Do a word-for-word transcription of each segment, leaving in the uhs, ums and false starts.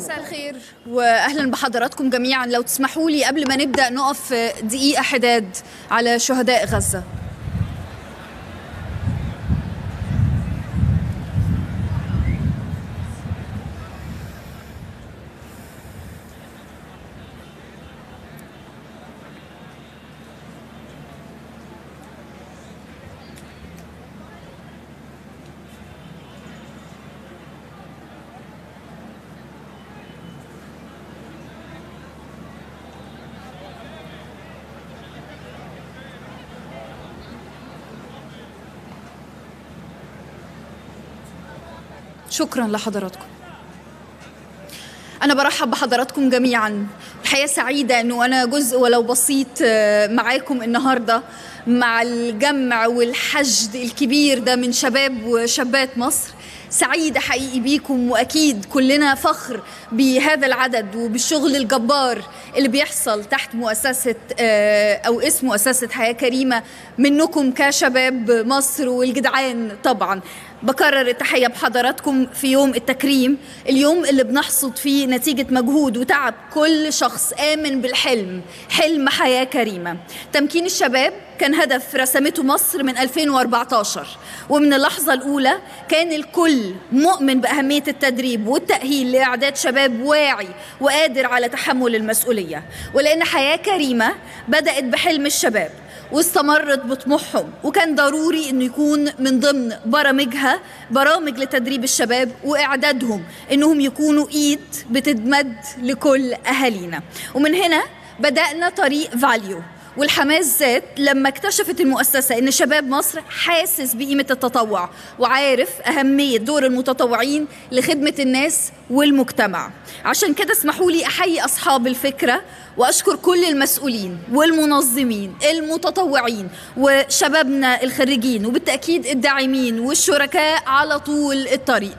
مساء الخير واهلا بحضراتكم جميعا. لو تسمحوا لي قبل ما نبدا نقف دقيقه حداد على شهداء غزه. شكرا لحضراتكم. أنا برحب بحضراتكم جميعا. الحقيقة سعيدة أنه أنا جزء ولو بسيط معاكم النهاردة مع الجمع والحشد الكبير ده من شباب وشابات مصر. سعيدة حقيقي بيكم، وأكيد كلنا فخر بهذا العدد وبالشغل الجبار اللي بيحصل تحت مؤسسة أو اسم مؤسسة حياة كريمة منكم كشباب مصر والجدعان. طبعا بكرر التحية بحضراتكم في يوم التكريم، اليوم اللي بنحصد فيه نتيجة مجهود وتعب كل شخص آمن بالحلم، حلم حياة كريمة. تمكين الشباب كان هدف رسمته مصر من ألفين وأربعتاشر، ومن اللحظة الأولى كان الكل مؤمن بأهمية التدريب والتأهيل لإعداد شباب واعي وقادر على تحمل المسؤولية. ولأن حياة كريمة بدأت بحلم الشباب واستمرت بطموحهم، وكان ضروري انه يكون من ضمن برامجها برامج لتدريب الشباب واعدادهم انهم يكونوا ايد بتتمد لكل اهالينا. ومن هنا بدأنا طريق فاليو، والحماس زاد لما اكتشفت المؤسسة إن شباب مصر حاسس بقيمة التطوع وعارف أهمية دور المتطوعين لخدمة الناس والمجتمع. عشان كده اسمحوا لي أحيي أصحاب الفكرة وأشكر كل المسؤولين والمنظمين المتطوعين وشبابنا الخريجين، وبالتأكيد الداعمين والشركاء على طول الطريق.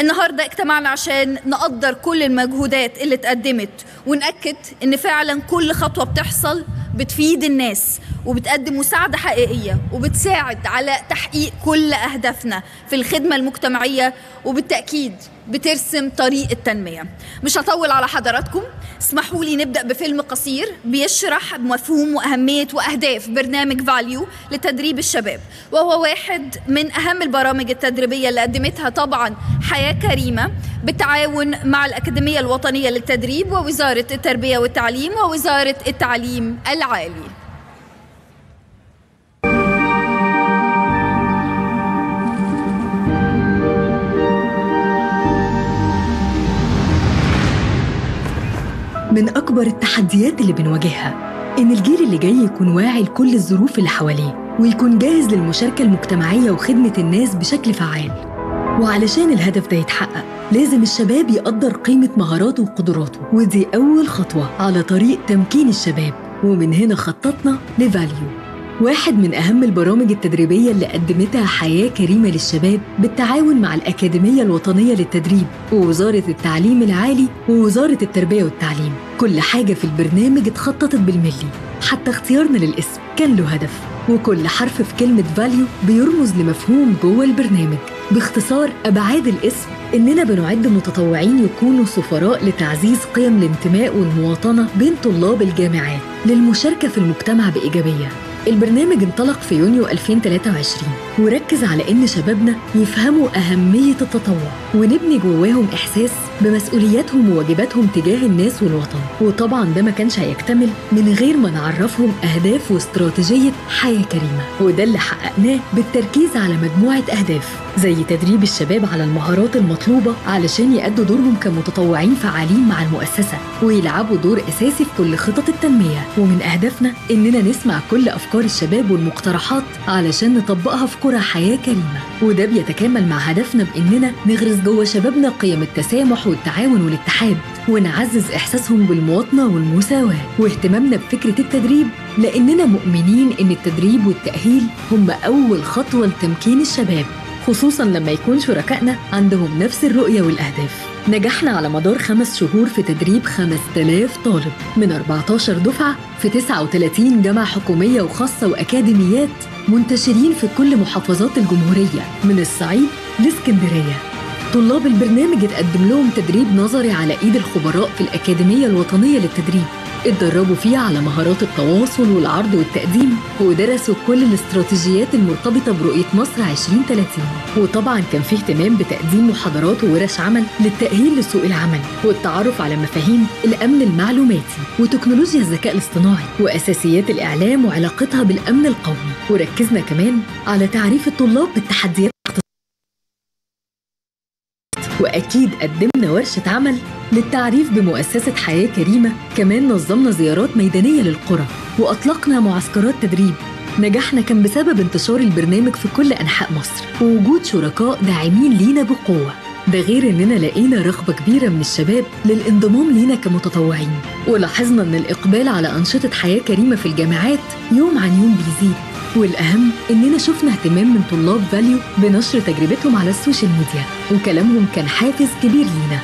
النهاردة اجتمعنا عشان نقدر كل المجهودات اللي اتقدمت، ونأكد إن فعلا كل خطوة بتحصل بتفيد الناس وبتقدم مساعدة حقيقية وبتساعد على تحقيق كل أهدافنا في الخدمة المجتمعية، وبالتأكيد بترسم طريق التنمية. مش هطول على حضراتكم، اسمحوا لي نبدأ بفيلم قصير بيشرح مفهوم وأهمية وأهداف برنامج فاليو لتدريب الشباب، وهو واحد من أهم البرامج التدريبية اللي قدمتها طبعا حياة كريمة بالتعاون مع الأكاديمية الوطنية للتدريب ووزارة التربية والتعليم ووزارة التعليم العالي. من أكبر التحديات اللي بنواجهها إن الجيل اللي جاي يكون واعي لكل الظروف اللي حواليه ويكون جاهز للمشاركة المجتمعية وخدمة الناس بشكل فعال. وعلشان الهدف ده يتحقق لازم الشباب يقدر قيمة مهاراته وقدراته، ودي أول خطوة على طريق تمكين الشباب. ومن هنا خططنا لفاليو، واحد من أهم البرامج التدريبية اللي قدمتها حياة كريمة للشباب بالتعاون مع الأكاديمية الوطنية للتدريب ووزارة التعليم العالي ووزارة التربية والتعليم. كل حاجة في البرنامج اتخططت بالملي، حتى اختيارنا للاسم كان له هدف، وكل حرف في كلمة فاليو بيرمز لمفهوم جوه البرنامج. باختصار، أبعاد الاسم إننا بنعد متطوعين يكونوا سفراء لتعزيز قيم الانتماء والمواطنة بين طلاب الجامعات للمشاركة في المجتمع بإيجابية. البرنامج انطلق في يونيو ألفين وتلاتة وعشرين وركز على إن شبابنا يفهموا أهمية التطوع ونبني جواهم إحساس بمسؤولياتهم وواجباتهم تجاه الناس والوطن. وطبعاً ده ما كانش هيكتمل من غير ما نعرفهم أهداف واستراتيجية حياة كريمة، وده اللي حققناه بالتركيز على مجموعة أهداف زي تدريب الشباب على المهارات المطلوبة علشان يأدوا دورهم كمتطوعين فعالين مع المؤسسة ويلعبوا دور أساسي في كل خطط التنمية. ومن أهدافنا إننا نسمع كل أفكار الشباب والمقترحات علشان نطبقها في كرة حياة كريمة، وده بيتكامل مع هدفنا بإننا نغرس جوه شبابنا قيم التسامح والتعاون والاتحاد، ونعزز إحساسهم بالمواطنة والمساواة. واهتمامنا بفكرة التدريب لأننا مؤمنين إن التدريب والتأهيل هم أول خطوة لتمكين الشباب، خصوصاً لما يكون شركائنا عندهم نفس الرؤية والأهداف. نجحنا على مدار خمس شهور في تدريب خمسة آلاف طالب من أربعتاشر دفعة في تسعة وتلاتين جامعة حكومية وخاصة وأكاديميات منتشرين في كل محافظات الجمهورية من الصعيد لإسكندرية. طلاب البرنامج اتقدم لهم تدريب نظري على ايد الخبراء في الأكاديمية الوطنية للتدريب، اتدربوا فيه على مهارات التواصل والعرض والتقديم، ودرسوا كل الاستراتيجيات المرتبطة برؤية مصر عشرين ثلاثين، وطبعا كان فيه اهتمام بتقديم محاضرات وورش عمل للتأهيل لسوق العمل والتعرف على مفاهيم الأمن المعلوماتي وتكنولوجيا الذكاء الاصطناعي وأساسيات الإعلام وعلاقتها بالأمن القومي، وركزنا كمان على تعريف الطلاب بالتحديات الاقتصادية، وأكيد قدمنا ورشة عمل للتعريف بمؤسسة حياة كريمة، كمان نظمنا زيارات ميدانية للقرى وأطلقنا معسكرات تدريب. نجاحنا كان بسبب انتشار البرنامج في كل أنحاء مصر ووجود شركاء داعمين لينا بقوة، ده غير إننا لقينا رغبة كبيرة من الشباب للانضمام لينا كمتطوعين، ولاحظنا إن الإقبال على أنشطة حياة كريمة في الجامعات يوم عن يوم بيزيد، والأهم إننا شفنا اهتمام من طلاب فاليو بنشر تجربتهم على السوشيال ميديا، وكلامهم كان حافز كبير لينا،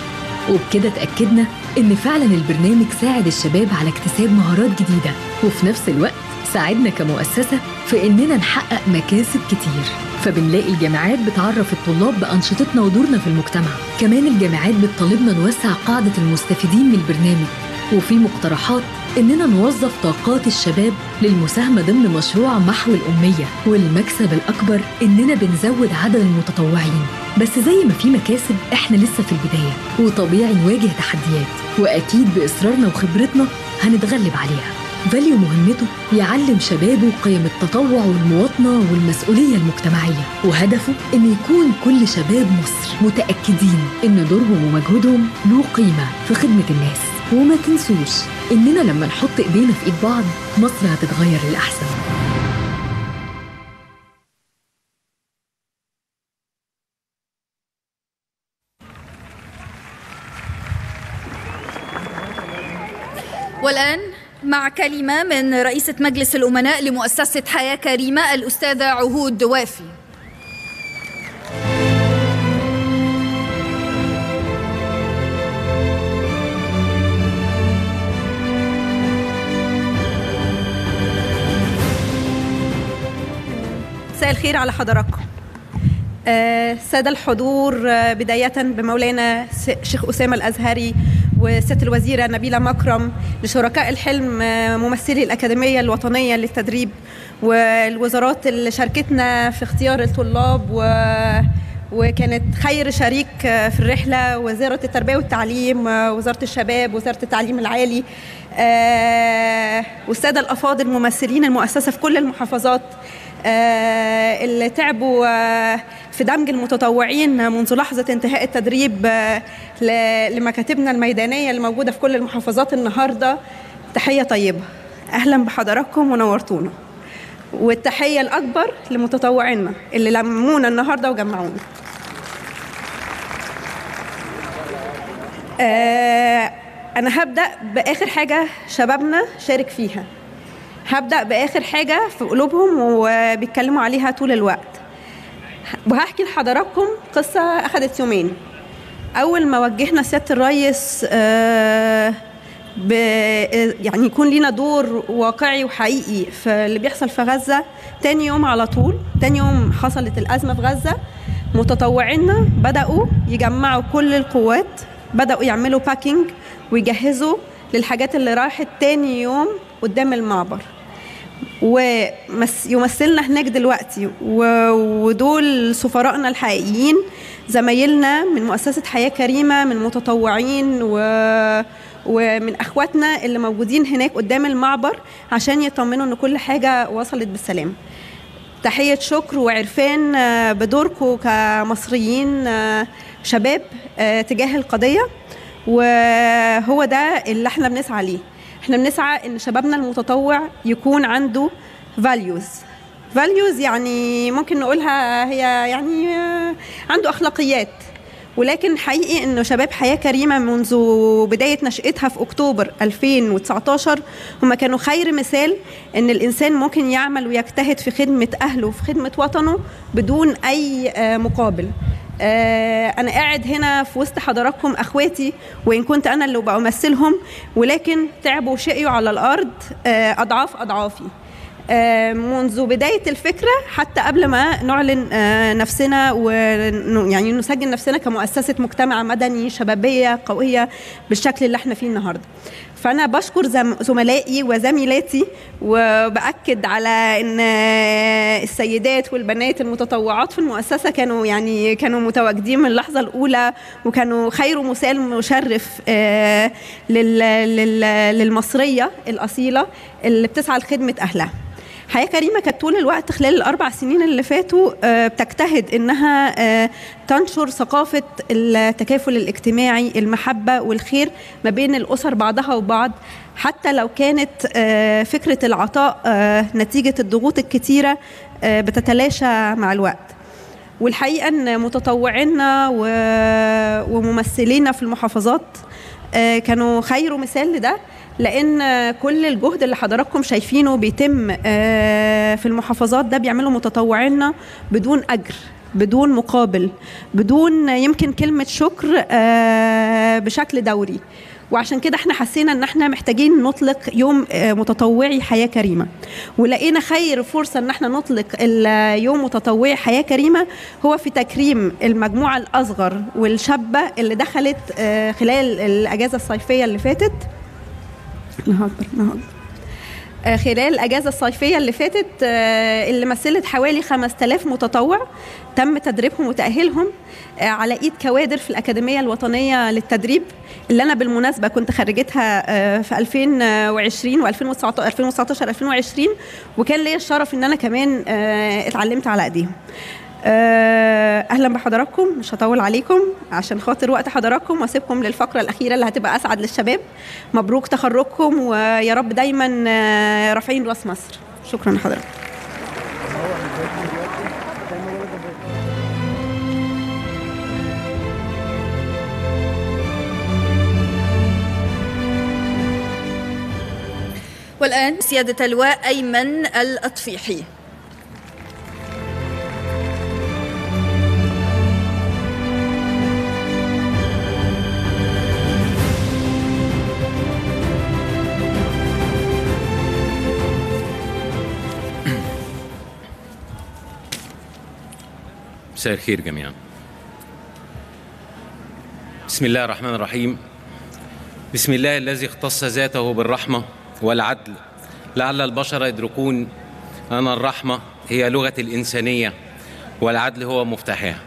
وبكده اتأكدنا إن فعلاً البرنامج ساعد الشباب على اكتساب مهارات جديدة، وفي نفس الوقت ساعدنا كمؤسسة في إننا نحقق مكاسب كتير، فبنلاقي الجامعات بتعرف الطلاب بأنشطتنا ودورنا في المجتمع، كمان الجامعات بتطالبنا نوسع قاعدة المستفيدين من البرنامج، وفي مقترحات إننا نوظف طاقات الشباب للمساهمة ضمن مشروع محو الأمية، والمكسب الأكبر إننا بنزود عدد المتطوعين، بس زي ما في مكاسب إحنا لسه في البداية، وطبيعي نواجه تحديات، وأكيد بإصرارنا وخبرتنا هنتغلب عليها. فاليو مهمته يعلم شبابه قيم التطوع والمواطنة والمسؤولية المجتمعية، وهدفه إن يكون كل شباب مصر متأكدين إن دورهم ومجهودهم له قيمة في خدمة الناس، وما تنسوش إننا لما نحط إيدينا في إيد بعض مصر هتتغير للأحسن. والآن مع كلمة من رئيسة مجلس الأمناء لمؤسسة حياة كريمة الأستاذة عهود وافي. مساء الخير على حضراتكم. آه سادة الحضور، آه بداية بمولانا شيخ أسامة الأزهري وست الوزيرة نبيلة مكرم، لشركاء الحلم، آه ممثلي الأكاديمية الوطنية للتدريب والوزارات اللي شاركتنا في اختيار الطلاب، و وكانت خير شريك في الرحلة وزارة التربية والتعليم، وزارة الشباب، وزارة التعليم العالي، والسادة الأفاضل ممثلين المؤسسة في كل المحافظات اللي تعبوا في دمج المتطوعين منذ لحظة انتهاء التدريب لمكاتبنا الميدانية اللي موجودة في كل المحافظات النهاردة. تحية طيبة، أهلا بحضراتكم ونورتونا، والتحية الأكبر لمتطوعينا اللي لمونا النهاردة وجمعونا. آه أنا هبدأ بآخر حاجة شبابنا شارك فيها، هبدأ بآخر حاجة في قلوبهم وبيتكلموا عليها طول الوقت، وهحكي لحضراتكم قصة أخدت يومين. أول ما وجهنا سيادة الرئيس آه ب... يعني يكون لينا دور واقعي وحقيقي في اللي بيحصل في غزة، تاني يوم على طول، تاني يوم حصلت الأزمة في غزة، متطوعينا بدأوا يجمعوا كل القوات، بدأوا يعملوا باكينج ويجهزوا للحاجات اللي راحت تاني يوم قدام المعبر، ويمثلنا هناك دلوقتي، ودول سفرائنا الحقيقيين، زمايلنا من مؤسسة حياة كريمة، من متطوعين و ومن اخواتنا اللي موجودين هناك قدام المعبر عشان يطمنوا ان كل حاجه وصلت بالسلام. تحيه شكر وعرفان بدوركم كمصريين شباب تجاه القضيه، وهو ده اللي احنا بنسعى ليه. احنا بنسعى ان شبابنا المتطوع يكون عنده فاليوز، فاليوز يعني ممكن نقولها هي يعني عنده اخلاقيات، ولكن حقيقي انه شباب حياة كريمة منذ بداية نشأتها في اكتوبر ألفين وتسعتاشر هم كانوا خير مثال ان الانسان ممكن يعمل ويجتهد في خدمة اهله وفي خدمة وطنه بدون اي مقابل. انا قاعد هنا في وسط حضراتكم اخواتي، وان كنت انا اللي بمثلهم، ولكن تعبوا وشقيوا على الارض اضعاف اضعافي. منذ بداية الفكرة حتى قبل ما نعلن نفسنا ويعني نسجل نفسنا كمؤسسة مجتمع مدني شبابية قوية بالشكل اللي احنا فيه النهاردة. فأنا بشكر زملائي وزميلاتي وبأكد على أن السيدات والبنات المتطوعات في المؤسسة كانوا يعني كانوا متواجدين من اللحظة الأولى وكانوا خير مثال مشرف للمصرية الأصيلة اللي بتسعى لخدمة أهلها. حياة كريمة كانت طول الوقت خلال الأربع سنين اللي فاتوا بتجتهد إنها تنشر ثقافة التكافل الاجتماعي، المحبة والخير ما بين الأسر بعضها وبعض، حتى لو كانت فكرة العطاء نتيجة الضغوط الكتيرة بتتلاشى مع الوقت. والحقيقة إن متطوعينا وممثلينا في المحافظات كانوا خير مثال لده، لأن كل الجهد اللي حضراتكم شايفينه بيتم في المحافظات ده بيعملوا متطوعينا بدون أجر، بدون مقابل، بدون يمكن كلمة شكر بشكل دوري. وعشان كده احنا حسينا ان احنا محتاجين نطلق يوم متطوعي حياة كريمة، ولقينا خير فرصة ان احنا نطلق اليوم متطوعي حياة كريمة هو في تكريم المجموعة الأصغر والشابة اللي دخلت خلال الأجازة الصيفية اللي فاتت خلال الأجازة الصيفية اللي فاتت اللي مثلت حوالي خمسة آلاف متطوع تم تدريبهم وتأهيلهم على إيد كوادر في الأكاديمية الوطنية للتدريب، اللي أنا بالمناسبة كنت خرجتها في ألفين وعشرين وألفين وتسعتاشر ألفين وعشرين، وكان لي الشرف إن أنا كمان اتعلمت على أيديهم. أهلا بحضراتكم، مش هطول عليكم عشان خاطر وقت حضراتكم واسيبكم للفقرة الأخيرة اللي هتبقى أسعد للشباب. مبروك تخرجكم، ويا رب دايما رافعين رأس مصر. شكرا لحضراتكم. والآن سيادة اللواء أيمن الأطفيحي. مساء الخير جميعا. بسم الله الرحمن الرحيم. بسم الله الذي اختص ذاته بالرحمة والعدل لعل البشر يدركون أن الرحمة هي لغة الإنسانية والعدل هو مفتاحها.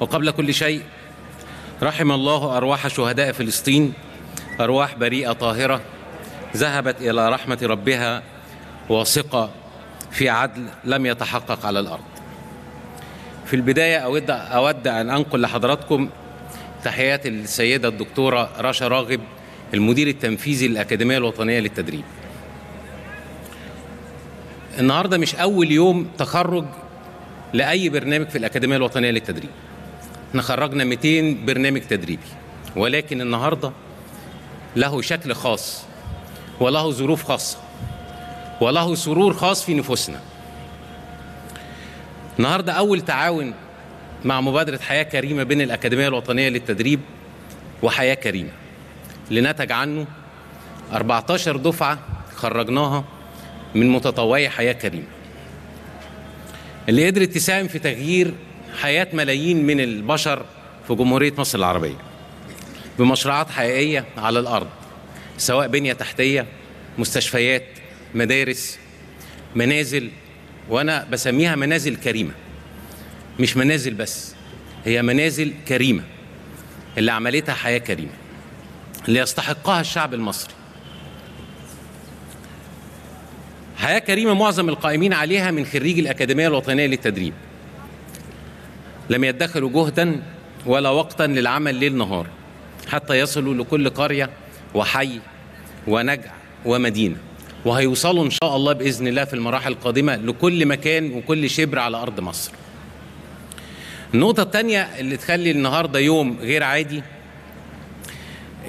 وقبل كل شيء رحم الله أرواح شهداء فلسطين، أرواح بريئة طاهرة ذهبت إلى رحمة ربها واثقة في عدل لم يتحقق على الأرض. في البداية أود, أود أن أنقل لحضراتكم تحيات السيدة الدكتورة رشا راغب المدير التنفيذي للأكاديمية الوطنية للتدريب. النهاردة مش أول يوم تخرج لأي برنامج في الأكاديمية الوطنية للتدريب، احنا خرجنا مئتين برنامج تدريبي، ولكن النهاردة له شكل خاص وله ظروف خاصة وله سرور خاص في نفوسنا. النهارده أول تعاون مع مبادرة حياة كريمة بين الأكاديمية الوطنية للتدريب وحياة كريمة اللي نتج عنه أربعتاشر دفعة خرجناها من متطوعي حياة كريمة، اللي قدرت تساهم في تغيير حياة ملايين من البشر في جمهورية مصر العربية بمشروعات حقيقية على الأرض، سواء بنية تحتية، مستشفيات، مدارس، منازل، وأنا بسميها منازل كريمة، مش منازل بس، هي منازل كريمة اللي عملتها حياة كريمة اللي يستحقها الشعب المصري. حياة كريمة معظم القائمين عليها من خريجي الأكاديمية الوطنية للتدريب، لم يدخروا جهدا ولا وقتا للعمل ليل نهار حتى يصلوا لكل قرية وحي ونجع ومدينة، وهيوصلوا إن شاء الله بإذن الله في المراحل القادمة لكل مكان وكل شبر على أرض مصر. النقطة الثانية اللي تخلي النهاردة يوم غير عادي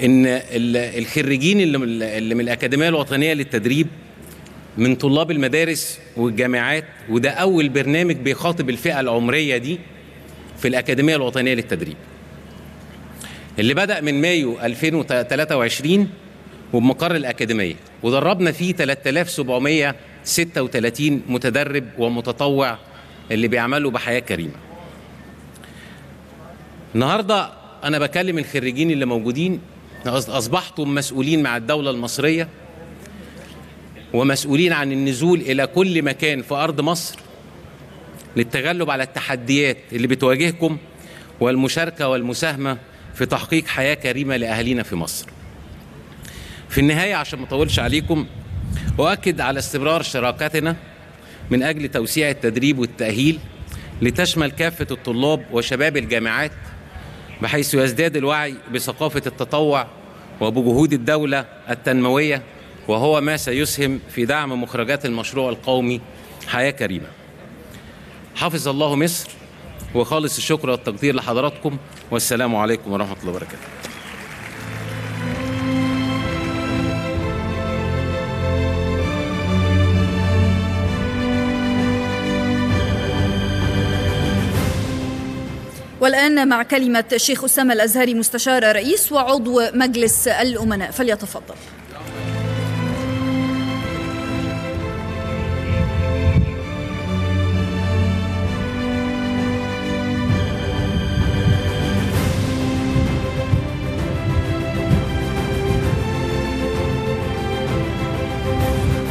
إن الخريجين اللي من الأكاديمية الوطنية للتدريب من طلاب المدارس والجامعات، وده أول برنامج بيخاطب الفئة العمرية دي في الأكاديمية الوطنية للتدريب، اللي بدأ من مايو ألفين وتلاتة وعشرين وبمقر الأكاديمية، ودربنا فيه ثلاثة آلاف وسبعمية ستة وثلاثين متدرب ومتطوع اللي بيعملوا بحياة كريمة. النهارده أنا بكلم الخريجين اللي موجودين، أصبحتم مسؤولين مع الدولة المصرية ومسؤولين عن النزول إلى كل مكان في أرض مصر للتغلب على التحديات اللي بتواجهكم والمشاركة والمساهمة في تحقيق حياة كريمة لأهالينا في مصر. في النهاية عشان ما أطولش عليكم، أؤكد على استمرار شراكتنا من أجل توسيع التدريب والتأهيل لتشمل كافة الطلاب وشباب الجامعات، بحيث يزداد الوعي بثقافة التطوع وبجهود الدولة التنموية، وهو ما سيسهم في دعم مخرجات المشروع القومي حياة كريمة. حفظ الله مصر، وخالص الشكر والتقدير لحضراتكم، والسلام عليكم ورحمة الله وبركاته. والآن مع كلمة الشيخ أسامة الأزهري، مستشار رئيس وعضو مجلس الأمناء، فليتفضل.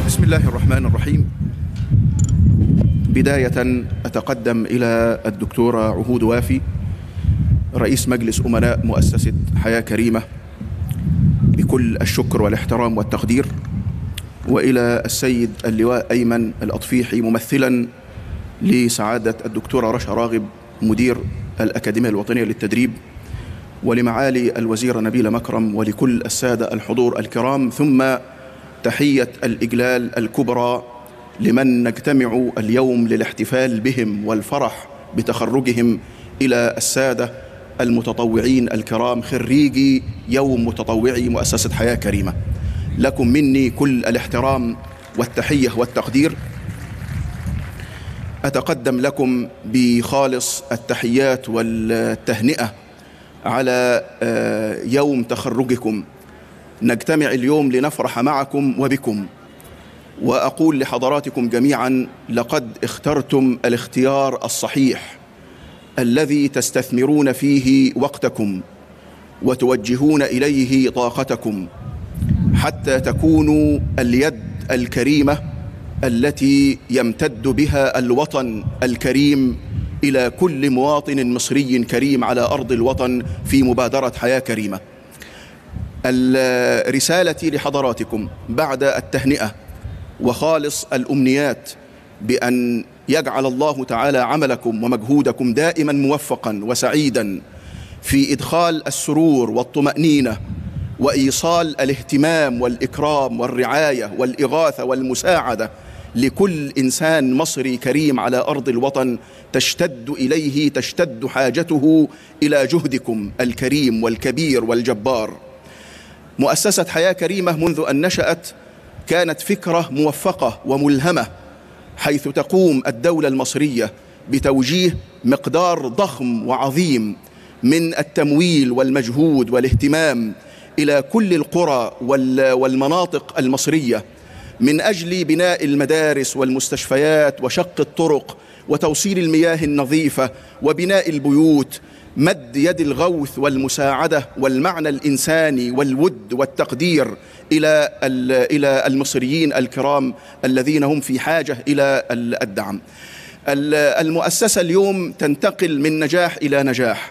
بسم الله الرحمن الرحيم. بداية أتقدم إلى الدكتورة عهود وافي، رئيس مجلس أمناء مؤسسة حياة كريمة، بكل الشكر والاحترام والتقدير، وإلى السيد اللواء أيمن الأطفيحي، ممثلا لسعادة الدكتورة رشا راغب مدير الأكاديمية الوطنية للتدريب، ولمعالي الوزيرة نبيلة مكرم، ولكل السادة الحضور الكرام، ثم تحية الإجلال الكبرى لمن نجتمع اليوم للاحتفال بهم والفرح بتخرجهم، إلى السادة المتطوعين الكرام خريجي يوم متطوعي مؤسسة حياة كريمة. لكم مني كل الاحترام والتحية والتقدير. أتقدم لكم بخالص التحيات والتهنئة على يوم تخرجكم. نجتمع اليوم لنفرح معكم وبكم، وأقول لحضراتكم جميعا: لقد اخترتم الاختيار الصحيح الذي تستثمرون فيه وقتكم وتوجهون إليه طاقتكم، حتى تكونوا اليد الكريمة التي يمتد بها الوطن الكريم إلى كل مواطن مصري كريم على أرض الوطن في مبادرة حياة كريمة. الرسالة لحضراتكم بعد التهنئة وخالص الأمنيات بأن يجعل الله تعالى عملكم ومجهودكم دائما موفقا وسعيدا في إدخال السرور والطمأنينة وإيصال الاهتمام والإكرام والرعاية والإغاثة والمساعدة لكل إنسان مصري كريم على أرض الوطن، تشتد إليه تشتد حاجته إلى جهدكم الكريم والكبير والجبار. مؤسسة حياة كريمة منذ أن نشأت كانت فكرة موفقة وملهمة، حيث تقوم الدولة المصرية بتوجيه مقدار ضخم وعظيم من التمويل والمجهود والاهتمام إلى كل القرى والمناطق المصرية، من أجل بناء المدارس والمستشفيات وشق الطرق وتوصيل المياه النظيفة وبناء البيوت، مد يد الغوث والمساعدة والمعنى الإنساني والود والتقدير إلى إلى المصريين الكرام الذين هم في حاجة إلى الدعم. المؤسسة اليوم تنتقل من نجاح إلى نجاح،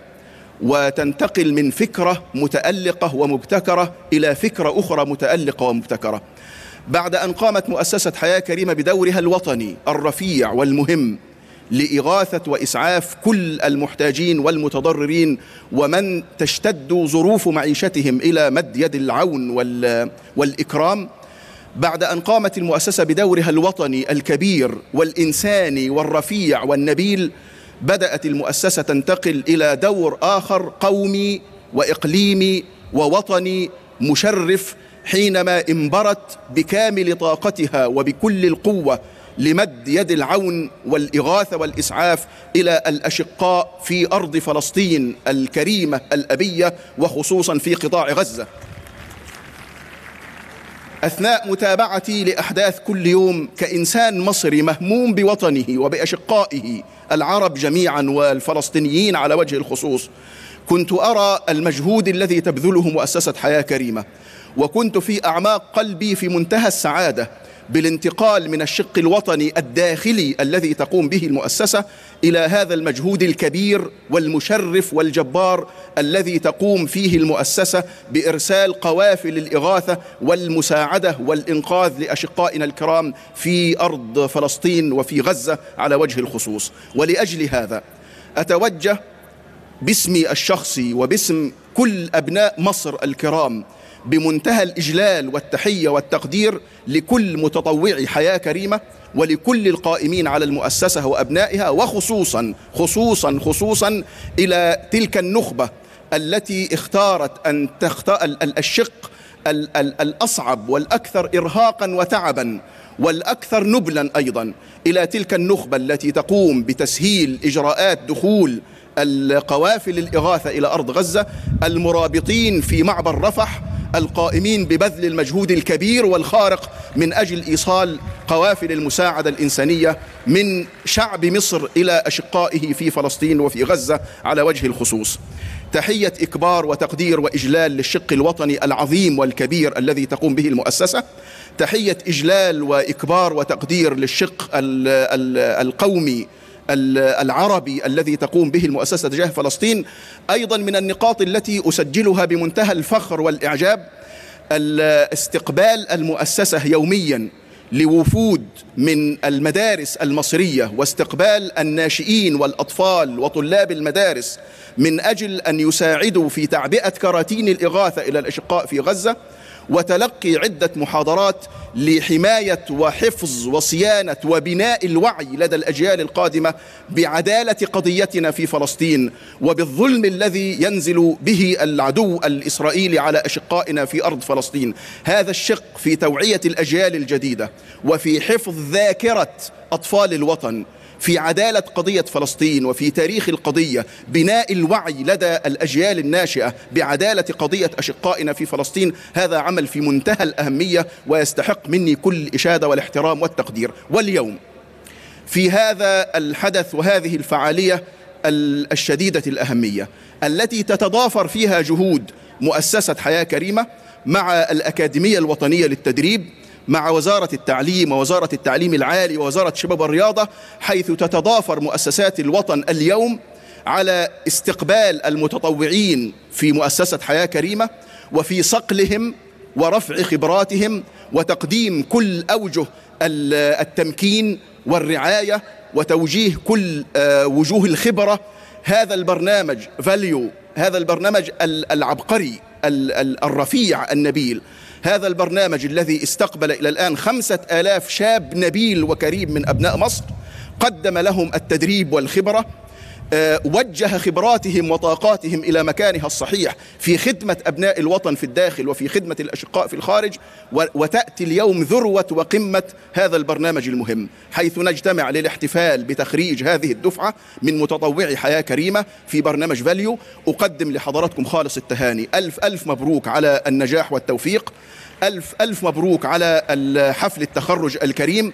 وتنتقل من فكرة متألقة ومبتكرة إلى فكرة أخرى متألقة ومبتكرة. بعد أن قامت مؤسسة حياة كريمة بدورها الوطني الرفيع والمهم لإغاثة وإسعاف كل المحتاجين والمتضررين ومن تشتد ظروف معيشتهم إلى مد يد العون والإكرام، بعد أن قامت المؤسسة بدورها الوطني الكبير والإنساني والرفيع والنبيل، بدأت المؤسسة تنتقل إلى دور آخر قومي وإقليمي ووطني مشرف، حينما انبرت بكامل طاقتها وبكل القوة لمد يد العون والإغاثة والإسعاف إلى الأشقاء في أرض فلسطين الكريمة الأبية، وخصوصا في قطاع غزة. أثناء متابعتي لأحداث كل يوم كإنسان مصري مهموم بوطنه وبأشقائه العرب جميعا والفلسطينيين على وجه الخصوص، كنت أرى المجهود الذي تبذله مؤسسة حياة كريمة، وكنت في أعماق قلبي في منتهى السعادة بالانتقال من الشق الوطني الداخلي الذي تقوم به المؤسسة إلى هذا المجهود الكبير والمشرف والجبار الذي تقوم فيه المؤسسة بإرسال قوافل الإغاثة والمساعدة والإنقاذ لأشقائنا الكرام في أرض فلسطين وفي غزة على وجه الخصوص. ولأجل هذا أتوجه باسمي الشخصي وباسم كل أبناء مصر الكرام بمنتهى الإجلال والتحية والتقدير لكل متطوعي حياة كريمة ولكل القائمين على المؤسسة وأبنائها، وخصوصا خصوصا خصوصا إلى تلك النخبة التي اختارت أن تختار الشق الأصعب والأكثر إرهاقا وتعبا والأكثر نبلا أيضا، إلى تلك النخبة التي تقوم بتسهيل إجراءات دخول القوافل الإغاثة إلى أرض غزة، المرابطين في معبر رفح، القائمين ببذل المجهود الكبير والخارق من أجل إيصال قوافل المساعدة الإنسانية من شعب مصر إلى أشقائه في فلسطين وفي غزة على وجه الخصوص. تحية إكبار وتقدير وإجلال للشق الوطني العظيم والكبير الذي تقوم به المؤسسة. تحية إجلال وإكبار وتقدير للشق القومي العربي الذي تقوم به المؤسسة تجاه فلسطين. أيضا من النقاط التي أسجلها بمنتهى الفخر والإعجاب استقبال المؤسسة يوميا لوفود من المدارس المصرية، واستقبال الناشئين والأطفال وطلاب المدارس من أجل أن يساعدوا في تعبئة كراتين الإغاثة إلى الأشقاء في غزة، وتلقي عدة محاضرات لحماية وحفظ وصيانة وبناء الوعي لدى الأجيال القادمة بعدالة قضيتنا في فلسطين وبالظلم الذي ينزل به العدو الإسرائيلي على أشقائنا في أرض فلسطين. هذا الشق في توعية الأجيال الجديدة وفي حفظ ذاكرة أطفال الوطن في عدالة قضية فلسطين وفي تاريخ القضية، بناء الوعي لدى الأجيال الناشئة بعدالة قضية أشقائنا في فلسطين، هذا عمل في منتهى الأهمية ويستحق مني كل إشادة والاحترام والتقدير. واليوم في هذا الحدث وهذه الفعالية الشديدة الأهمية التي تتضافر فيها جهود مؤسسة حياة كريمة مع الأكاديمية الوطنية للتدريب، مع وزارة التعليم ووزارة التعليم العالي ووزارة شباب والرياضة، حيث تتضافر مؤسسات الوطن اليوم على استقبال المتطوعين في مؤسسة حياة كريمة وفي صقلهم ورفع خبراتهم وتقديم كل أوجه التمكين والرعاية وتوجيه كل وجوه الخبرة. هذا البرنامج فاليو، هذا البرنامج العبقري الرفيع النبيل، هذا البرنامج الذي استقبل إلى الآن خمسة آلاف شاب نبيل وكريم من أبناء مصر، قدم لهم التدريب والخبرة، وجه خبراتهم وطاقاتهم إلى مكانها الصحيح في خدمة أبناء الوطن في الداخل وفي خدمة الأشقاء في الخارج. وتأتي اليوم ذروة وقمة هذا البرنامج المهم، حيث نجتمع للاحتفال بتخريج هذه الدفعة من متطوعي حياة كريمة في برنامج فاليو. أقدم لحضراتكم خالص التهاني، ألف ألف مبروك على النجاح والتوفيق، ألف ألف مبروك على حفل التخرج الكريم.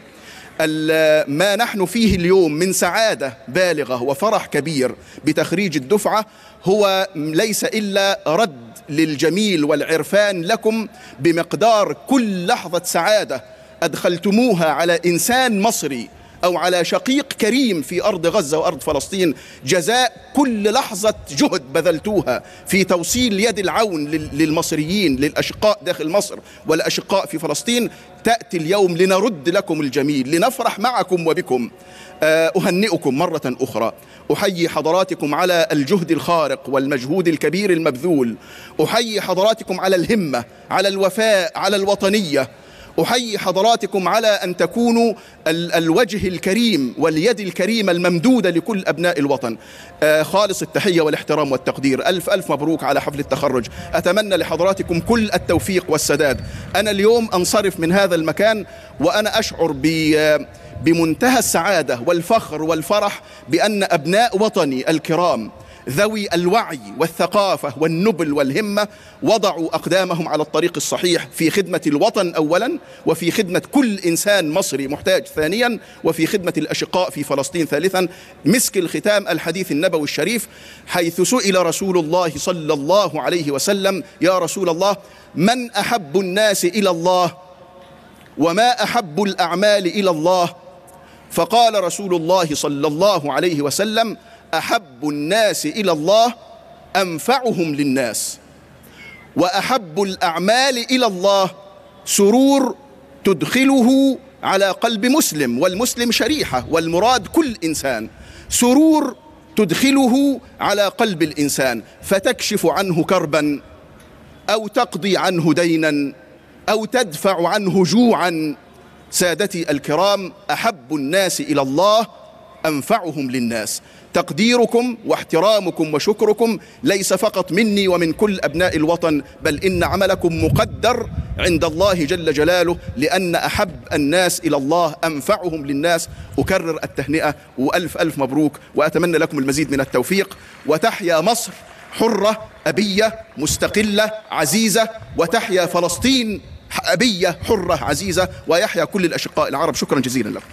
ما نحن فيه اليوم من سعادة بالغة وفرح كبير بتخريج الدفعة هو ليس إلا رد للجميل والعرفان لكم بمقدار كل لحظة سعادة أدخلتموها على إنسان مصري أو على شقيق كريم في أرض غزة وأرض فلسطين، جزاء كل لحظة جهد بذلتوها في توصيل يد العون للمصريين للأشقاء داخل مصر والأشقاء في فلسطين. تأتي اليوم لنرد لكم الجميل، لنفرح معكم وبكم. أهنئكم مرة أخرى، أحيي حضراتكم على الجهد الخارق والمجهود الكبير المبذول، أحيي حضراتكم على الهمة، على الوفاء، على الوطنية، أحيي حضراتكم على أن تكونوا الوجه الكريم واليد الكريمة الممدودة لكل أبناء الوطن. خالص التحية والاحترام والتقدير، ألف ألف مبروك على حفل التخرج. أتمنى لحضراتكم كل التوفيق والسداد. أنا اليوم أنصرف من هذا المكان وأنا أشعر بمنتهى السعادة والفخر والفرح بأن أبناء وطني الكرام ذوي الوعي والثقافة والنبل والهمة وضعوا أقدامهم على الطريق الصحيح في خدمة الوطن أولا، وفي خدمة كل إنسان مصري محتاج ثانيا، وفي خدمة الأشقاء في فلسطين ثالثا. مسك الختام الحديث النبوي الشريف حيث سئل رسول الله صلى الله عليه وسلم: يا رسول الله، من أحب الناس إلى الله وما أحب الأعمال إلى الله؟ فقال رسول الله صلى الله عليه وسلم: أحب الناس إلى الله أنفعهم للناس، وأحب الأعمال إلى الله سرور تدخله على قلب مسلم، والمسلم شريحة والمراد كل إنسان، سرور تدخله على قلب الإنسان فتكشف عنه كربا أو تقضي عنه دينا أو تدفع عنه جوعا. سادتي الكرام، أحب الناس إلى الله أنفعهم للناس. تقديركم واحترامكم وشكركم ليس فقط مني ومن كل أبناء الوطن، بل إن عملكم مقدر عند الله جل جلاله، لأن أحب الناس إلى الله أنفعهم للناس. أكرر التهنئة وألف ألف مبروك، وأتمنى لكم المزيد من التوفيق. وتحيا مصر حرة أبية مستقلة عزيزة، وتحيا فلسطين أبية حرة عزيزة، ويحيا كل الأشقاء العرب. شكرا جزيلا لكم.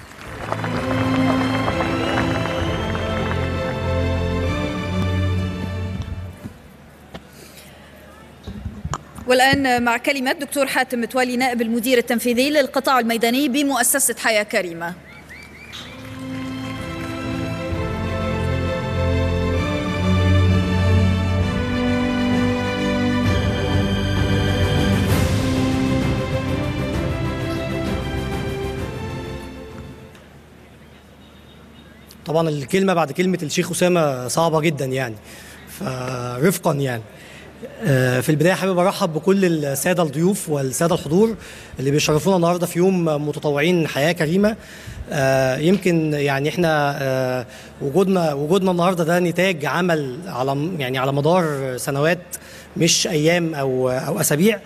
والآن مع كلمة دكتور حاتم متولي، نائب المدير التنفيذي للقطاع الميداني بمؤسسة حياة كريمة. طبعا الكلمة بعد كلمة الشيخ أسامة صعبة جدا يعني، فرفقا يعني في البداية حابب أرحب بكل السادة الضيوف والسادة الحضور اللي بيشرفونا النهاردة في يوم متطوعين حياة كريمة. يمكن يعني إحنا وجودنا وجودنا النهاردة ده نتاج عمل على يعني على مدار سنوات، مش أيام أو أو أسابيع.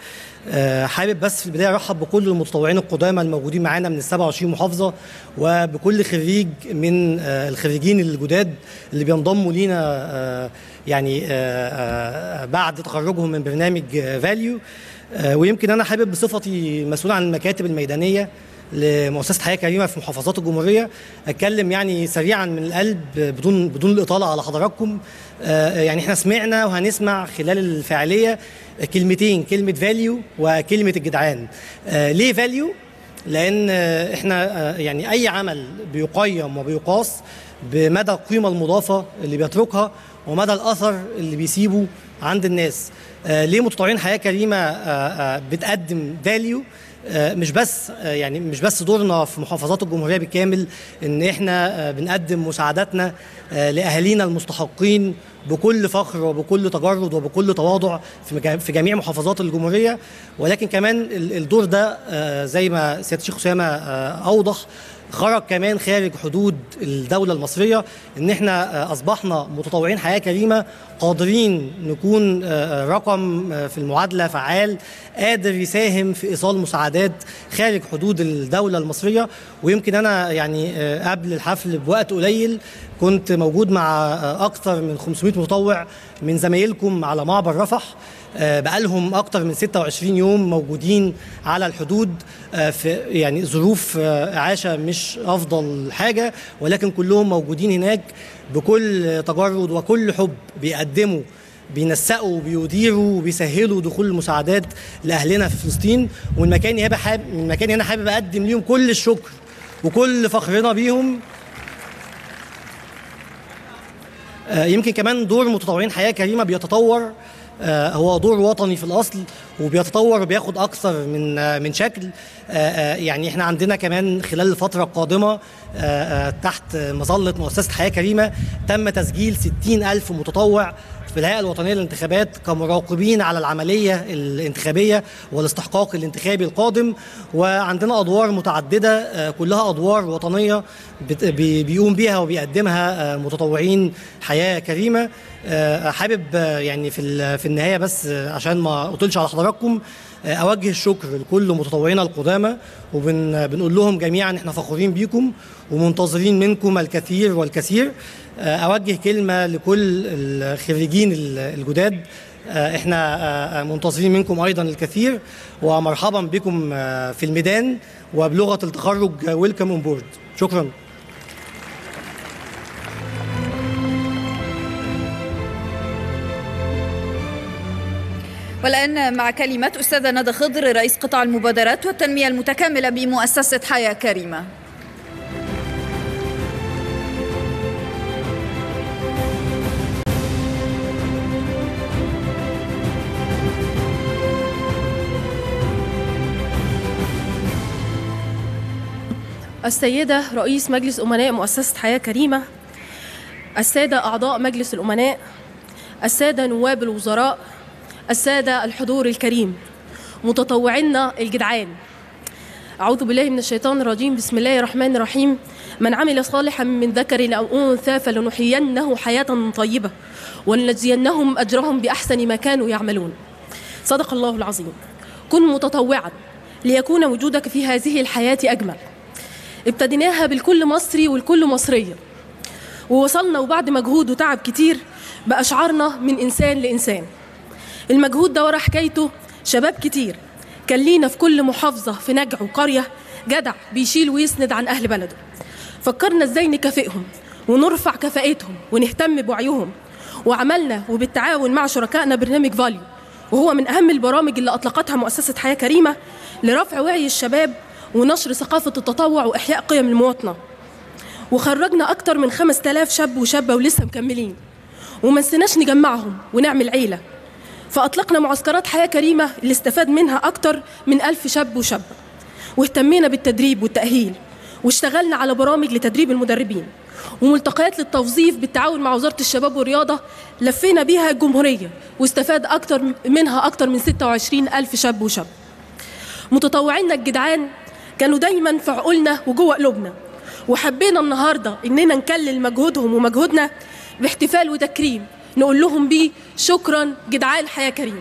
حابب بس في البداية أرحب بكل المتطوعين القدامى الموجودين معانا من السبعة وعشرين محافظة، وبكل خريج من الخريجين الجداد اللي بينضموا لينا يعني بعد تخرجهم من برنامج فاليو. ويمكن أنا حابب بصفتي مسؤول عن المكاتب الميدانية لمؤسسة حياة كريمة في محافظات الجمهورية أتكلم يعني سريعا من القلب بدون بدون الإطالة على حضراتكم. يعني احنا سمعنا وهنسمع خلال الفعالية كلمتين، كلمة فاليو وكلمة الجدعان. ليه فاليو؟ لأن احنا يعني أي عمل بيقيم وبيقاس بمدى القيمة المضافة اللي بيتركها ومدى الأثر اللي بيسيبه عند الناس. ليه متطوعين حياة كريمة بتقدم فاليو؟ مش بس يعني مش بس دورنا في محافظات الجمهورية بالكامل ان احنا بنقدم مساعداتنا لأهالينا المستحقين بكل فخر وبكل تجرد وبكل تواضع في جميع محافظات الجمهورية، ولكن كمان الدور ده زي ما سيادة الشيخ أسامة أوضح خرج كمان خارج حدود الدولة المصرية. ان احنا اصبحنا متطوعين حياة كريمة قادرين نكون رقم في المعادلة فعال قادر يساهم في ايصال مساعدات خارج حدود الدولة المصرية. ويمكن انا يعني قبل الحفل بوقت قليل كنت موجود مع اكثر من خمسمائة متطوع من زمايلكم على معبر رفح، بقالهم اكثر من ستة وعشرين يوم موجودين على الحدود في يعني ظروف عاشة مش افضل حاجة، ولكن كلهم موجودين هناك بكل تجرد وكل حب، بيقدموا بينسقوا بيديروا وبيسهلوا دخول المساعدات لاهلنا في فلسطين. ومن مكاني من مكاني هنا حابب اقدم ليهم كل الشكر وكل فخرنا بيهم. يمكن كمان دور متطوعين حياة كريمة بيتطور، هو دور وطني في الأصل وبيتطور وبياخد أكثر من من شكل. يعني احنا عندنا كمان خلال الفترة القادمة تحت مظلة مؤسسة حياة كريمة تم تسجيل ستين ألف متطوع في الهيئة الوطنية للانتخابات كمراقبين على العملية الانتخابية والاستحقاق الانتخابي القادم. وعندنا أدوار متعددة كلها أدوار وطنية بيقوم بيها وبيقدمها متطوعين حياة كريمة. حابب يعني في في النهاية بس عشان ما أطلش على حضراتكم أوجه الشكر لكل متطوعينا القدامى، وبنقول لهم جميعا احنا فخورين بيكم ومنتظرين منكم الكثير والكثير. أوجه كلمة لكل الخريجين الجداد، احنا منتظرين منكم أيضا الكثير، ومرحبا بكم في الميدان وبلغة التخرج ويلكم اون بورد. شكرا. والآن مع كلمات أستاذة ندى خضر رئيس قطاع المبادرات والتنمية المتكاملة بمؤسسة حياة كريمة. السيدة رئيس مجلس أمناء مؤسسة حياة كريمة، السادة أعضاء مجلس الأمناء، السادة نواب الوزراء، السادة الحضور الكريم، متطوعينا الجدعان، أعوذ بالله من الشيطان الرجيم، بسم الله الرحمن الرحيم. من عمل صالحا من ذكر أو أنثى فلنحيينه حياة طيبة ولنجزينهم أجرهم بأحسن ما كانوا يعملون. صدق الله العظيم. كن متطوعا ليكون وجودك في هذه الحياة أجمل. ابتديناها بالكل مصري والكل مصرية، ووصلنا وبعد مجهود وتعب كتير بقى شعارنا من إنسان لإنسان. المجهود ده ورا حكايته شباب كتير كان لينا في كل محافظة في نجع وقرية جدع بيشيل ويسند عن أهل بلده. فكرنا إزاي نكافئهم ونرفع كفاءتهم ونهتم بوعيهم، وعملنا وبالتعاون مع شركائنا برنامج فاليو، وهو من أهم البرامج اللي أطلقتها مؤسسة حياة كريمة لرفع وعي الشباب ونشر ثقافة التطوع وإحياء قيم المواطنة. وخرجنا أكتر من خمسة آلاف شاب وشابة ولسه مكملين، وما نسيناش نجمعهم ونعمل عيلة. فأطلقنا معسكرات حياة كريمة اللي استفاد منها أكتر من ألف شاب وشابة، واهتمينا بالتدريب والتأهيل، واشتغلنا على برامج لتدريب المدربين وملتقيات للتوظيف بالتعاون مع وزارة الشباب والرياضة لفينا بيها الجمهورية، واستفاد أكتر منها أكتر من ستة وعشرين ألف شاب وشابة. متطوعينا الجدعان كانوا دايما في عقولنا وجوه قلوبنا، وحبينا النهارده اننا نكلل مجهودهم ومجهودنا باحتفال وتكريم نقول لهم بيه شكرا جدعان حياة كريمة.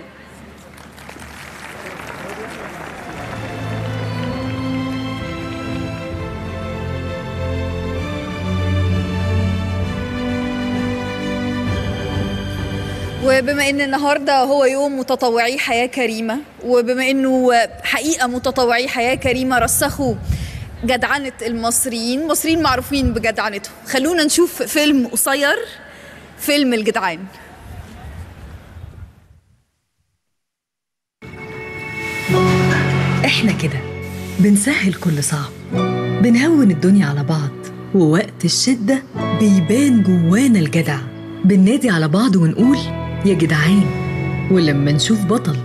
وبما ان النهارده هو يوم متطوعي حياة كريمة، وبما انه حقيقة متطوعي حياة كريمة رسخوا جدعنة المصريين، المصريين معروفين بجدعنتهم، خلونا نشوف فيلم قصير، فيلم الجدعان. احنا كده بنسهل كل صعب، بنهون الدنيا على بعض، ووقت الشدة بيبان جوانا الجدع، بننادي على بعض ونقول يا جدعان. ولما نشوف بطل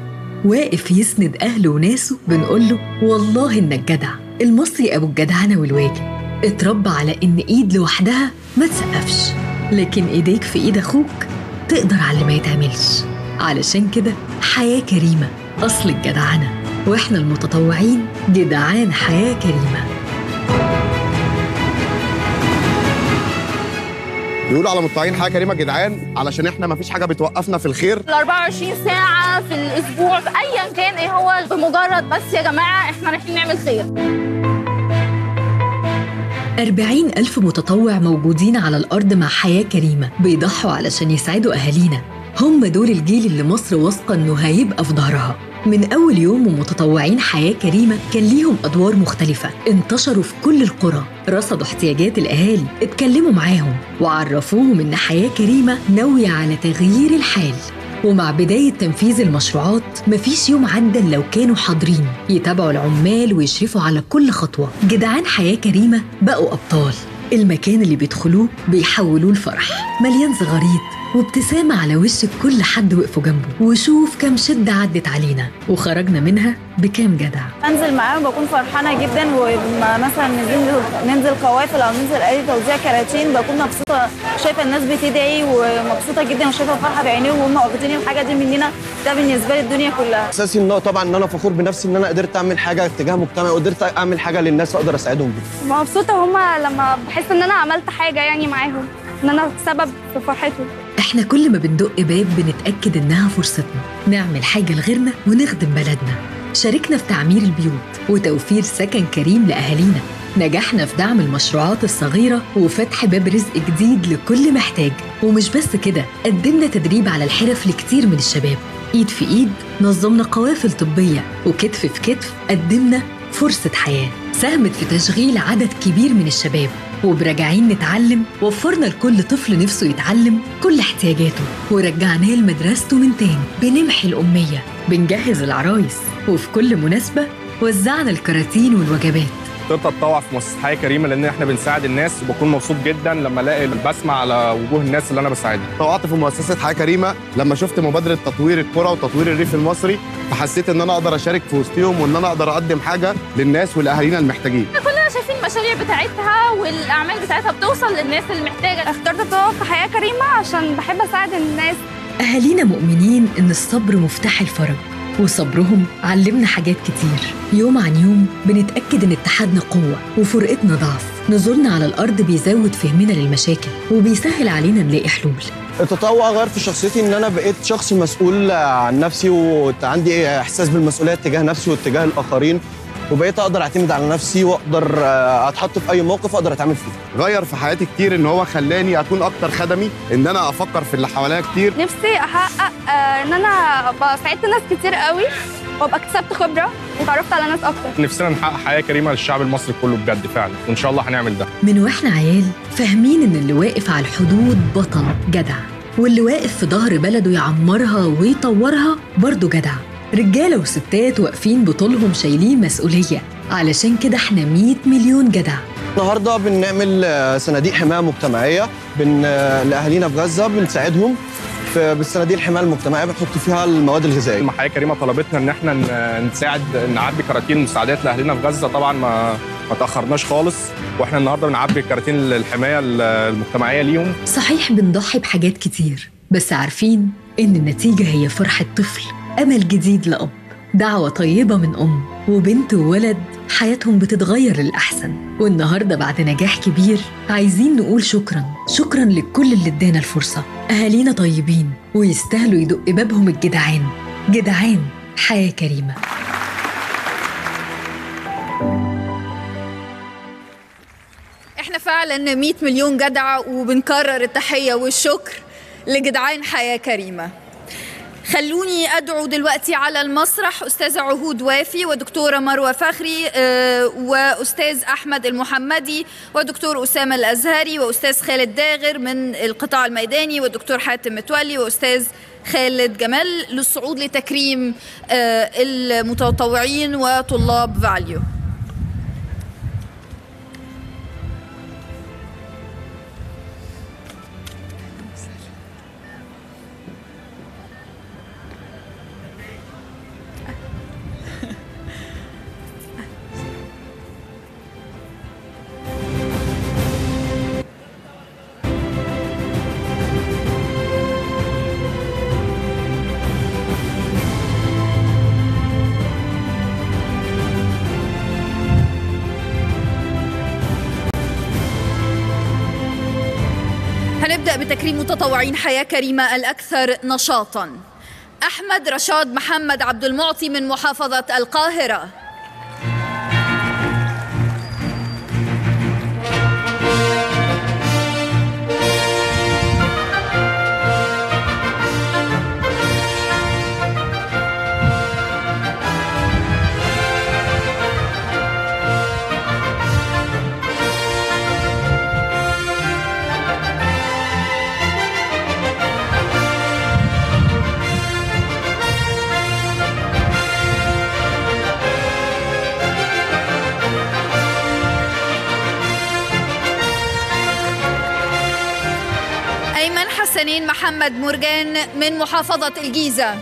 واقف يسند أهله وناسه بنقول له والله إنك جدع. المصري أبو الجدعنة والواجب، اتربى على إن إيد لوحدها ما تسقفش، لكن إيديك في إيد أخوك تقدر على اللي ما يتعملش. علشان كده حياة كريمة أصل الجدعنة، وإحنا المتطوعين جدعان حياة كريمة. بيقولوا على متطوعين حياة كريمة جدعان علشان احنا مفيش حاجة بتوقفنا في الخير، أربعة وعشرين ساعة في الأسبوع في أيا كان إيه هو، بمجرد بس يا جماعة احنا رايحين نعمل خير. أربعين ألف متطوع موجودين على الأرض مع حياة كريمة، بيضحوا علشان يساعدوا أهالينا. هم دول الجيل اللي مصر واثقة إنه هيبقى في ظهرها. من أول يوم ومتطوعين حياة كريمة كان ليهم أدوار مختلفة، انتشروا في كل القرى، رصدوا احتياجات الأهالي، اتكلموا معاهم وعرفوهم إن حياة كريمة ناوية على تغيير الحال. ومع بداية تنفيذ المشروعات مفيش يوم عدى لو كانوا حاضرين يتابعوا العمال ويشرفوا على كل خطوة. جدعان حياة كريمة بقوا أبطال، المكان اللي بيدخلوه بيحولوه لفرح مليان زغاريد وابتسامة على وش كل حد وقفوا جنبه. وشوف كم شدة عدت علينا وخرجنا منها بكام جدع. بنزل معاهم بكون فرحانة جدا، ومثلا ننزل قوافل أو ننزل أي توزيع كراتين بكون مبسوطة، شايفة الناس بتدعي ومبسوطة جدا وشايفة الفرحة بعينيهم وهم واخدين الحاجة دي مننا. ده بالنسبة لي الدنيا كلها. إحساسي إن طبعا إن أنا فخور بنفسي إن أنا قدرت أعمل حاجة اتجاه مجتمعي، وقدرت أعمل حاجة للناس وأقدر أساعدهم بيها. مبسوطة هما لما بحس إن أنا عملت حاجة يعني معاهم، إن أنا سبب في فرحتهم. احنا كل ما بندق باب بنتأكد انها فرصتنا نعمل حاجة لغيرنا ونخدم بلدنا. شاركنا في تعمير البيوت وتوفير سكن كريم لأهالينا، نجحنا في دعم المشروعات الصغيرة وفتح باب رزق جديد لكل محتاج. ومش بس كده، قدمنا تدريب على الحرف لكتير من الشباب، ايد في ايد نظمنا قوافل طبية، وكتف في كتف قدمنا فرصة حياة ساهمت في تشغيل عدد كبير من الشباب. وبراجعين نتعلم وفرنا لكل طفل نفسه يتعلم كل احتياجاته، ورجعناه لمدرسته من تاني. بنمحي الأمية، بنجهز العرايس، وفي كل مناسبة وزعنا الكراتين والوجبات. قدرت اتطوع في مؤسسة حياة كريمة لأن احنا بنساعد الناس، وبكون مبسوط جدا لما الاقي البسمة على وجوه الناس اللي انا بساعدها. طوعت في مؤسسة حياة كريمة لما شفت مبادرة تطوير الكرة وتطوير الريف المصري، فحسيت ان انا اقدر اشارك في وسطهم وان انا اقدر اقدم حاجة للناس والأهالينا المحتاجين. كلنا شايفين المشاريع بتاعتها والأعمال بتاعتها بتوصل للناس اللي محتاجة. اخترت اتطوع في حياة كريمة عشان بحب اساعد الناس. أهالينا مؤمنين ان الصبر مفتاح الفرج، وصبرهم علمنا حاجات كتير. يوم عن يوم بنتأكد إن اتحادنا قوة وفرقتنا ضعف. نزولنا على الأرض بيزود فهمنا للمشاكل وبيسهل علينا نلاقي حلول. التطوع غير في شخصيتي إن أنا بقيت شخص مسؤول عن نفسي، وعندي إحساس بالمسؤولية تجاه نفسي واتجاه الآخرين، وبقيت أقدر أعتمد على نفسي وأقدر أتحط في أي موقف أقدر أتعامل فيه. غير في حياتي كتير، إن هو خلاني أكون أكتر خدمي، إن أنا أفكر في اللي حواليا كتير. نفسي أحقق إن أنا ساعدت ناس كتير قوي وأبقى اكتسبت خبرة وتعرفت على ناس أكتر. نفسنا نحقق حياة كريمة للشعب المصري كله بجد فعلا، وإن شاء الله هنعمل ده. من وإحنا عيال فاهمين إن اللي واقف على الحدود بطل جدع، واللي واقف في ظهر بلده يعمرها ويطورها برضه جدع. رجالة وستات واقفين بطولهم شايلين مسؤولية، علشان كده احنا مية مليون جدع. النهارده بنعمل صناديق حماية مجتمعية بن... لأهالينا في غزة، بنساعدهم في بالصناديق الحماية المجتمعية، بنحط فيها المواد الغذائية. حياة كريمة طلبتنا إن احنا نساعد نعبي كراتين مساعدات لأهالينا في غزة، طبعا ما ما تأخرناش خالص، واحنا النهارده بنعبي كراتين الحماية المجتمعية ليهم. صحيح بنضحي بحاجات كتير، بس عارفين إن النتيجة هي فرحة طفل، أمل جديد لأب، دعوة طيبة من أم، وبنت وولد حياتهم بتتغير للأحسن. والنهاردة بعد نجاح كبير عايزين نقول شكراً، شكراً لكل اللي ادانا الفرصة. أهالينا طيبين ويستاهلوا يدق بابهم الجدعان. جدعان حياة كريمة. إحنا فعلاً مية مليون جدع، وبنكرر التحية والشكر لجدعان حياة كريمة. خلوني أدعو دلوقتي على المسرح أستاذة عهود وافي ودكتورة مروة فخري وأستاذ أحمد المحمدي ودكتور أسامة الأزهري وأستاذ خالد داغر من القطاع الميداني والدكتور حاتم متولي وأستاذ خالد جمال للصعود لتكريم المتطوعين وطلاب فاليو. تكريم متطوعين حياة كريمة الأكثر نشاطاً أحمد رشاد محمد عبد المعطي من محافظة القاهرة. محمد مرجان من محافظة الجيزة.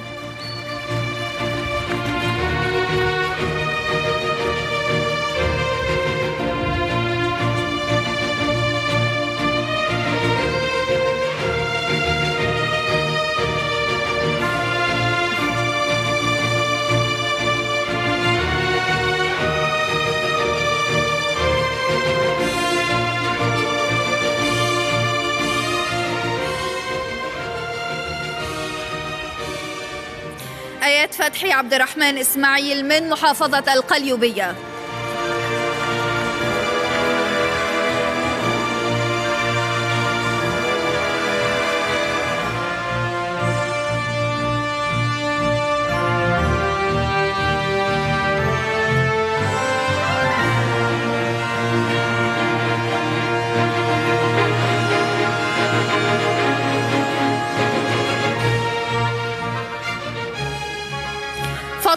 فتحي عبد الرحمن إسماعيل من محافظة القليوبية.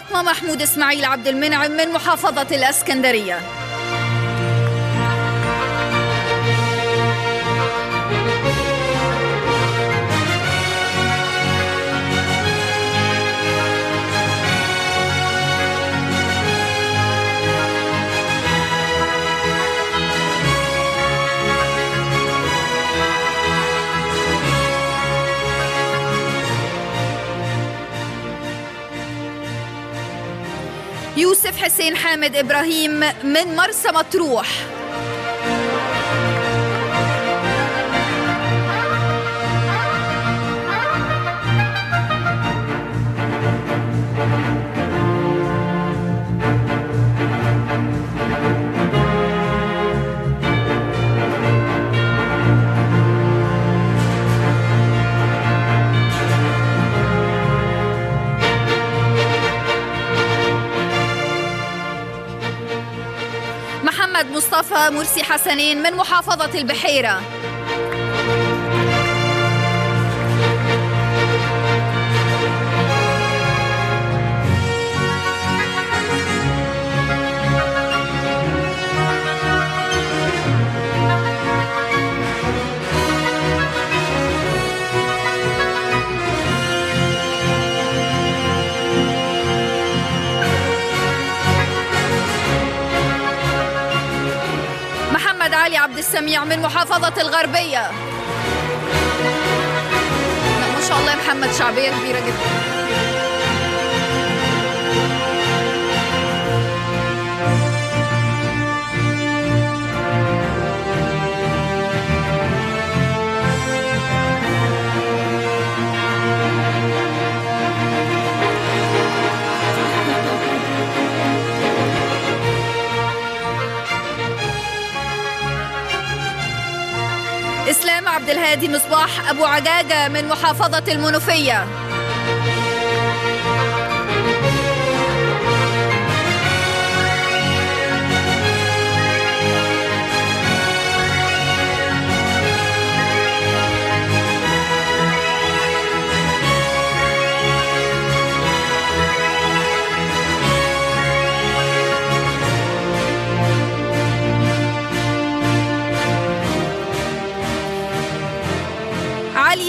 فاطمة محمود إسماعيل عبد المنعم من محافظة الإسكندرية. يوسف حسين حامد إبراهيم من مرسى مطروح. مصطفى مرسي حسنين من محافظة البحيرة. علي عبد السميع من محافظة الغربية. ما شاء الله محمد شعبية كبيرة جدا. إسلام عبد الهادي مصباح أبو عجاجة من محافظة المنوفية.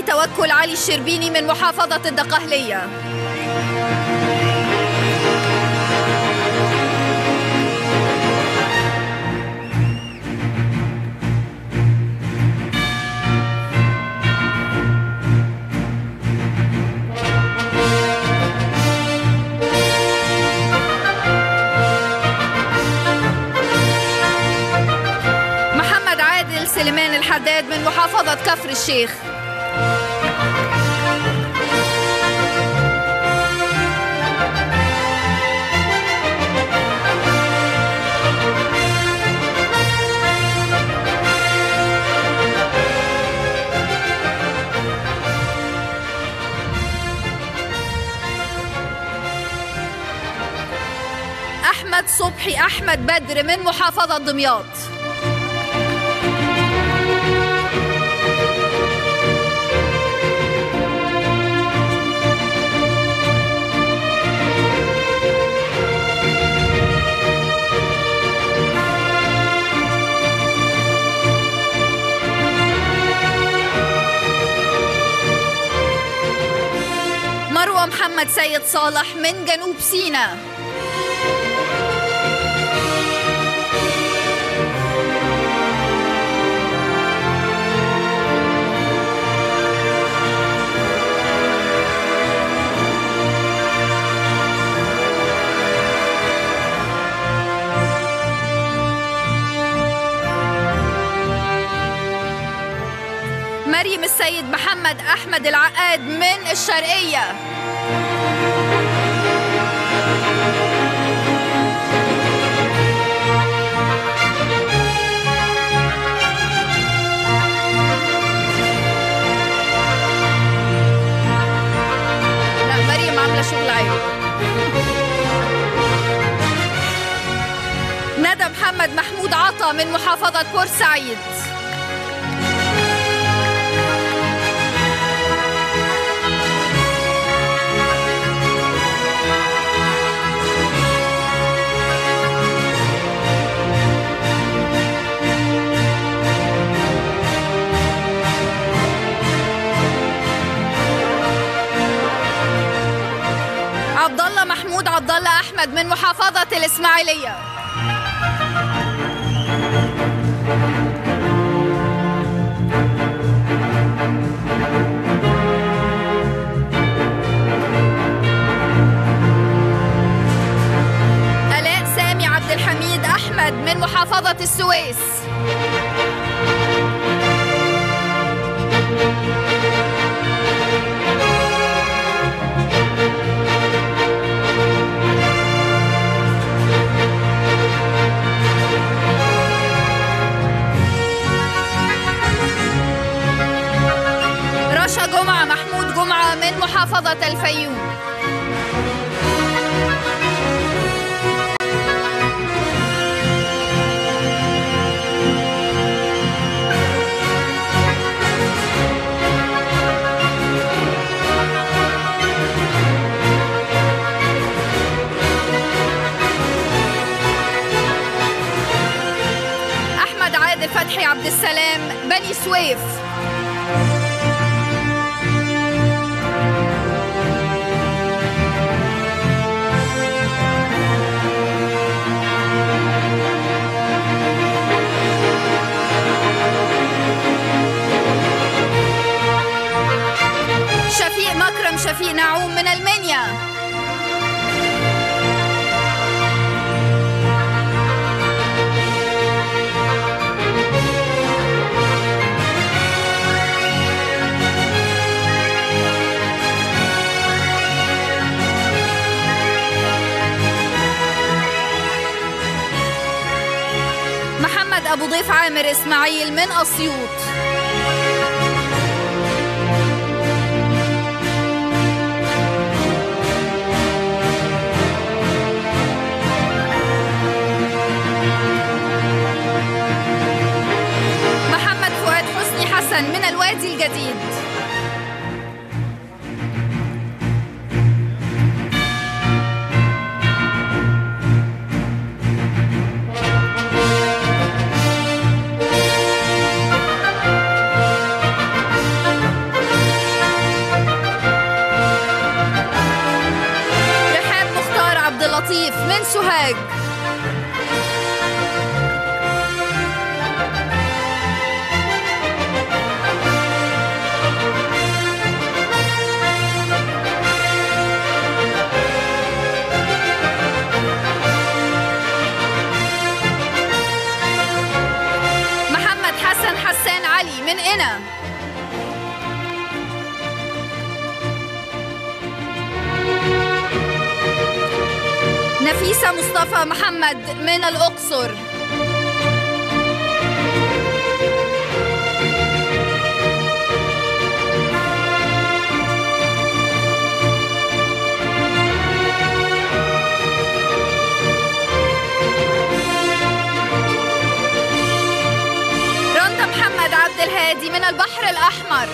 توكل علي الشربيني من محافظة الدقهلية. محمد عادل سليمان الحداد من محافظة كفر الشيخ. صبحي أحمد بدر من محافظة دمياط. مروة محمد سيد صالح من جنوب سيناء. مريم السيد محمد أحمد العقاد من الشرقية. لا مريم عاملة شغل عيون. ندى محمد محمود عطا من محافظة بورسعيد. عبد الله محمود عبد الله احمد من محافظة الإسماعيلية. آلاء سامي عبد الحميد احمد من محافظة السويس. جمعة محمود جمعة من محافظة الفيوم. أحمد عادل فتحي عبد السلام بني سويف. شفيق نعوم من المنيا. محمد أبو ضيف عامر إسماعيل من أسيوط. من الوادي الجديد. رحاب مختار عبد اللطيف من سوهاج. من هنا نفيسة مصطفى محمد من الأقصر. عبد الهادي من البحر الأحمر.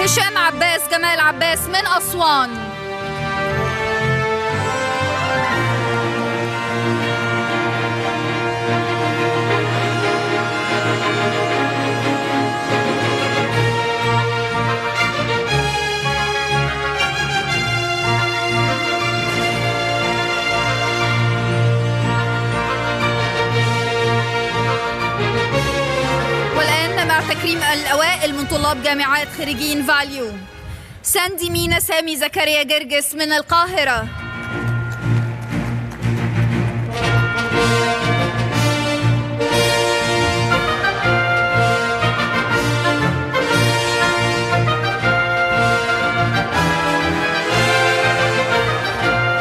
هشام عباس جمال عباس من أسوان. تكريم الأوائل من طلاب جامعات خريجين فاليو. ساندي مينا سامي زكريا جرجس من القاهرة.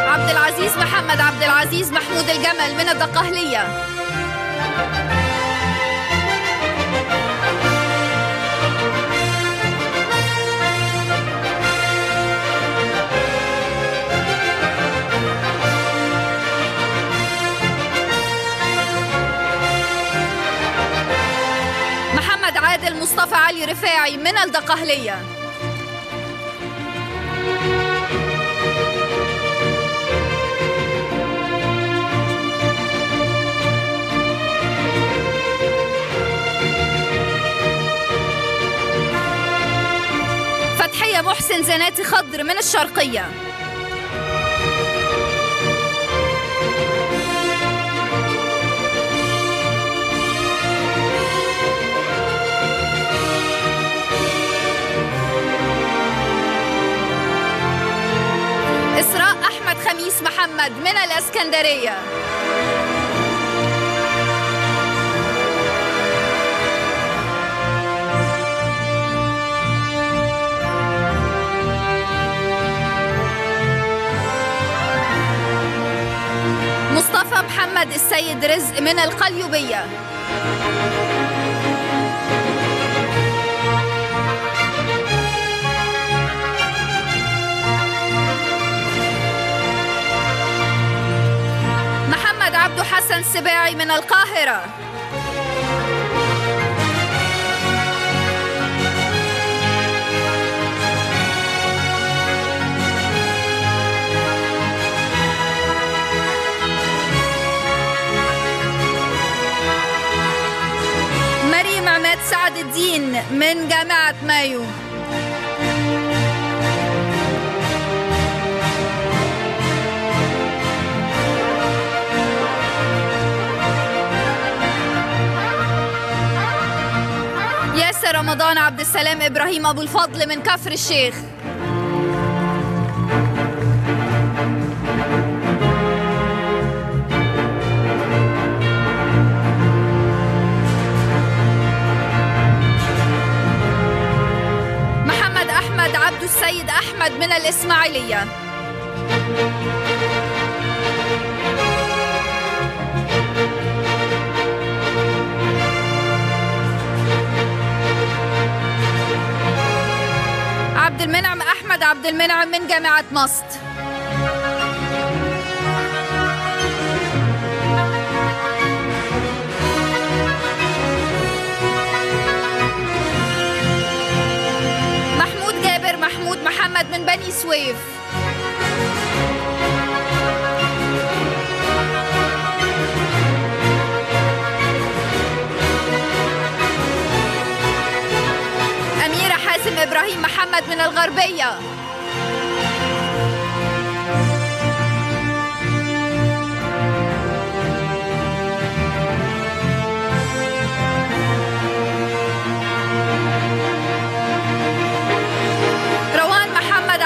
عبد العزيز محمد عبد العزيز محمود الجمل من الدقهلية. عادل مصطفى علي رفاعي من الدقهلية. زناتي خضر من الشرقية. إسراء أحمد خميس محمد من الإسكندرية. مصطفى محمد السيد رزق من القليوبية. محمد عبده حسن سباعي من القاهرة. محمد سعد الدين من جامعة مايو. ياسر رمضان عبد السلام إبراهيم أبو الفضل من كفر الشيخ. السيد أحمد من الإسماعيلية. عبد المنعم أحمد عبد المنعم من جامعة مصر. محمد من بني سويف. أميرة حازم إبراهيم محمد من الغربية.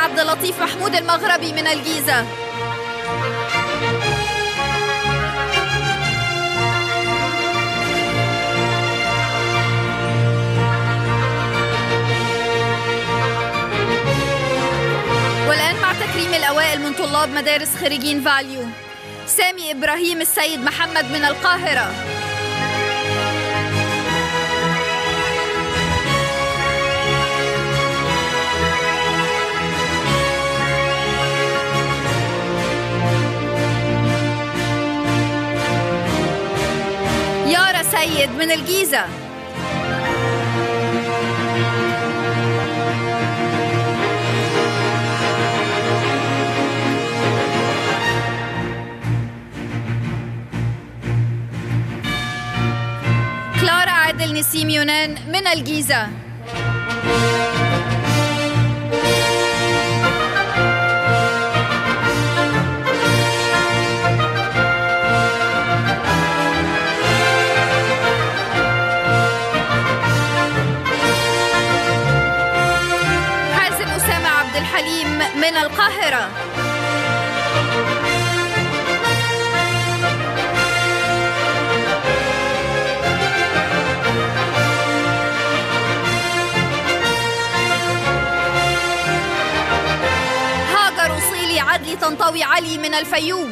عبد اللطيف محمود المغربي من الجيزة. والآن مع تكريم الأوائل من طلاب مدارس خريجين فاليو. سامي إبراهيم السيد محمد من القاهرة. سيد من الجيزة. كلارا عادل نسيم يونان من الجيزة. من القاهرة. هاجر أصيلي عدلي تنطوي علي من الفيوم.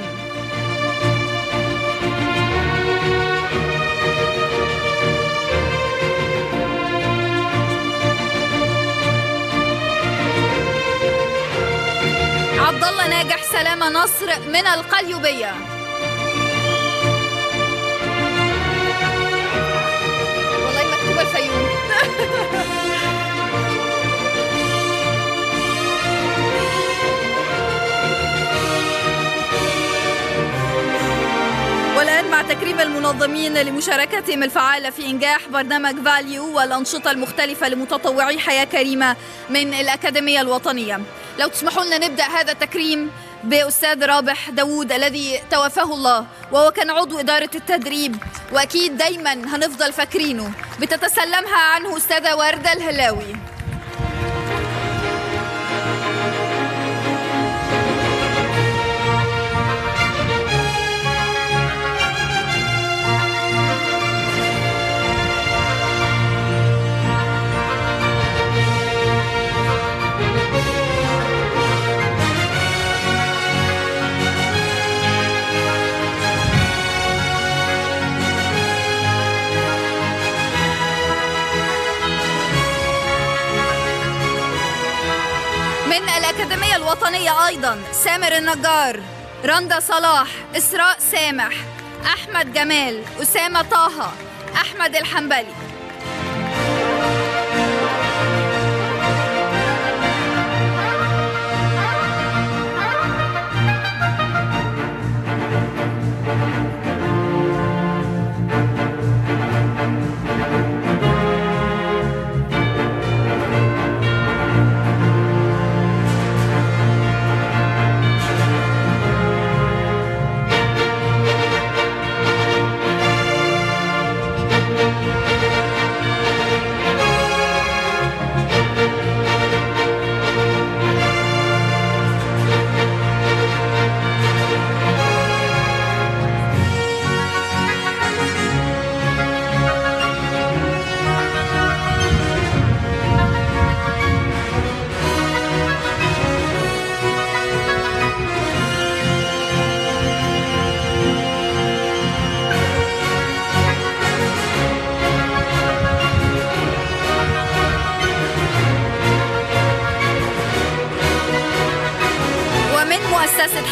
عبد الله ناجح سلامة نصر من القليوبية. والله مكتوبة الفيوم. والآن مع تكريم المنظمين لمشاركتهم الفعالة في إنجاح برنامج فاليو والأنشطة المختلفة لمتطوعي حياة كريمة من الأكاديمية الوطنية. لو تسمحوا لنا نبدأ هذا التكريم بأستاذ رابح داود الذي توفاه الله وهو كان عضو إدارة التدريب، وأكيد دايما هنفضل فاكرينه. بتتسلمها عنه أستاذة وردة الهلاوي. الأكاديمية الوطنية أيضاً سامر النجار، رندا صلاح، إسراء سامح، أحمد جمال، أسامة طه، أحمد الحنبلي.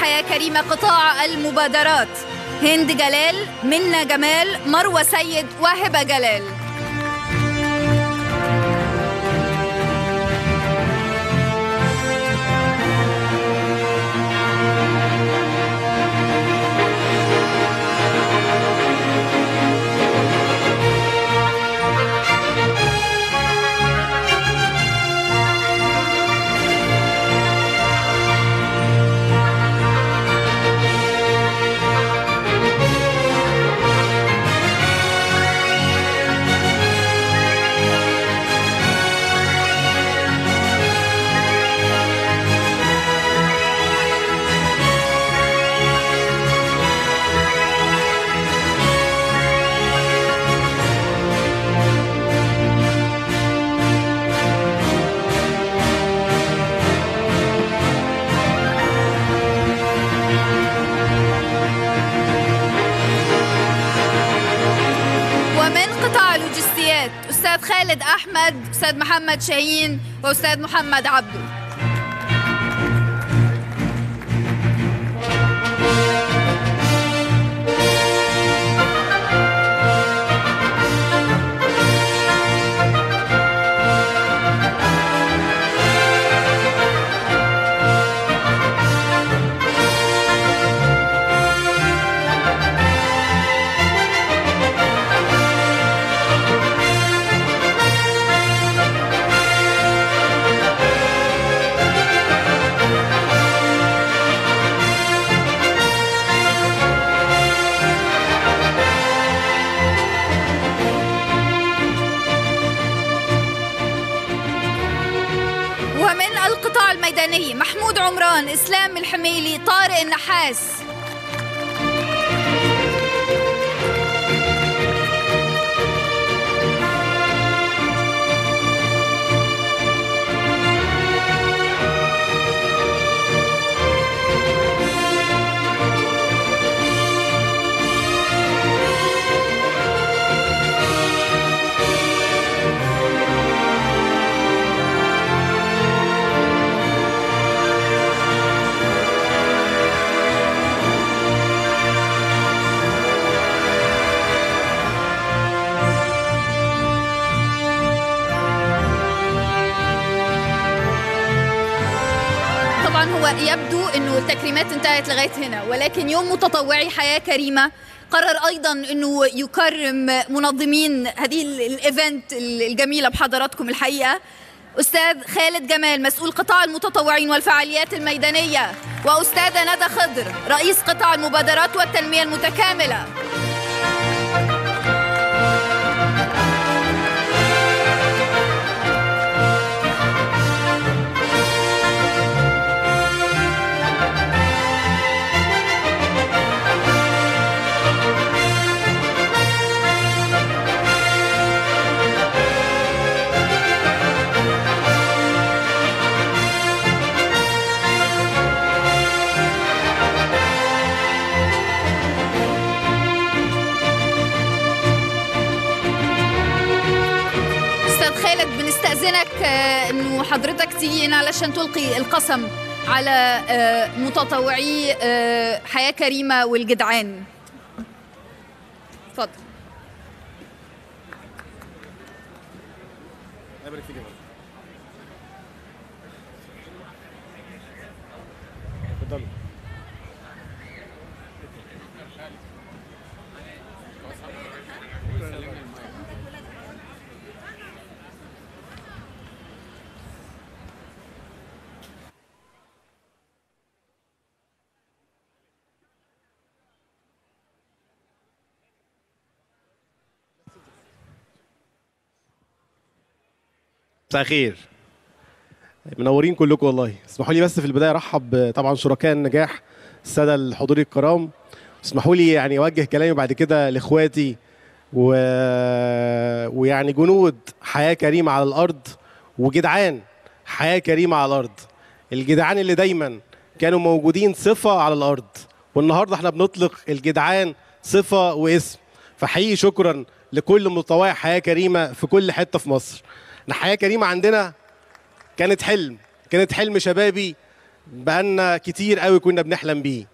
حياة كريمة قطاع المبادرات هند جلال، منى جمال، مروة سيد، وهبة جلال. أستاذ خالد أحمد، أستاذ محمد شاهين، وأستاذ محمد عبده. ومن القطاع الميداني محمود عمران، إسلام الحميلي، طارق النحاس. يبدو انه التكريمات انتهت لغايه هنا، ولكن يوم متطوعي حياه كريمه قرر ايضا انه يكرم منظمين هذه الايفنت الجميله بحضراتكم الحقيقه. استاذ خالد جمال مسؤول قطاع المتطوعين والفعاليات الميدانيه، واستاذه ندى خضر رئيس قطاع المبادرات والتنميه المتكامله. استأذنك انه حضرتك تيجي هنا علشان تلقي القسم على متطوعي حياة كريمة والجدعان. اتفضل. مساء الخير، منورين كلكم والله. اسمحوا لي بس في البدايه ارحب طبعا شركاء النجاح، الساده الحضور الكرام. اسمحوا لي يعني اوجه كلامي بعد كده لاخواتي و... ويعني جنود حياه كريمه على الارض وجدعان حياه كريمه على الارض، الجدعان اللي دايما كانوا موجودين صفه على الارض، والنهارده احنا بنطلق الجدعان صفه واسم. فحقيقي شكرا لكل متطوع حياه كريمه في كل حته في مصر. حياة كريمة عندنا كانت حلم، كانت حلم شبابي بقالنا كتير قوي كنا بنحلم بيه.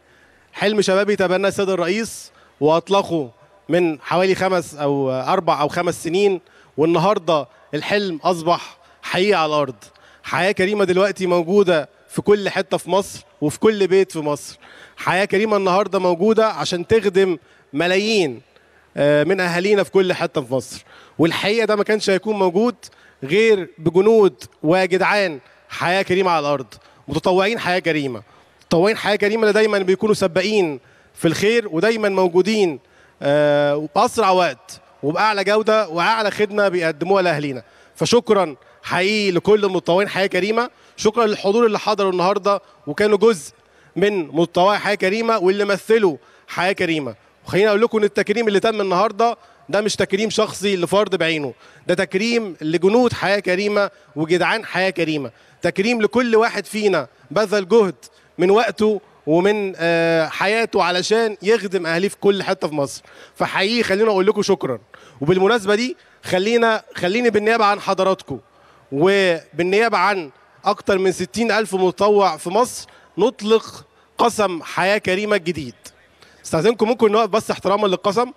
حلم شبابي تبناه السيد الرئيس واطلقه من حوالي خمس او اربع او خمس سنين، والنهارده الحلم اصبح حقيقة على الارض. حياة كريمة دلوقتي موجودة في كل حتة في مصر وفي كل بيت في مصر. حياة كريمة النهارده موجودة عشان تخدم ملايين من اهالينا في كل حتة في مصر، والحقيقة ده ما كانش هيكون موجود غير بجنود وجدعان حياة كريمة على الأرض. متطوعين حياة كريمة، متطوعين حياة كريمة اللي دايما بيكونوا سباقين في الخير ودايما موجودين بأسرع وقت وبأعلى جودة وأعلى خدمة بيقدموها لأهلينا. فشكرا حقيقي لكل متطوعين حياة كريمة، شكرا للحضور اللي حضروا النهارده وكانوا جزء من متطوعي حياة كريمة واللي مثلوا حياة كريمة. وخليني أقول لكم إن التكريم اللي تم النهارده ده مش تكريم شخصي لفرد بعينه، ده تكريم لجنود حياة كريمة وجدعان حياة كريمة، تكريم لكل واحد فينا بذل جهد من وقته ومن حياته علشان يخدم أهليه في كل حتة في مصر. فحقيقي خلينا أقول لكم شكرا. وبالمناسبة دي خلينا خليني بالنيابة عن حضراتكم وبالنيابة عن أكتر من ستين ألف متطوع في مصر نطلق قسم حياة كريمة الجديد. استاذنكم ممكن نقف بس احتراما للقسم.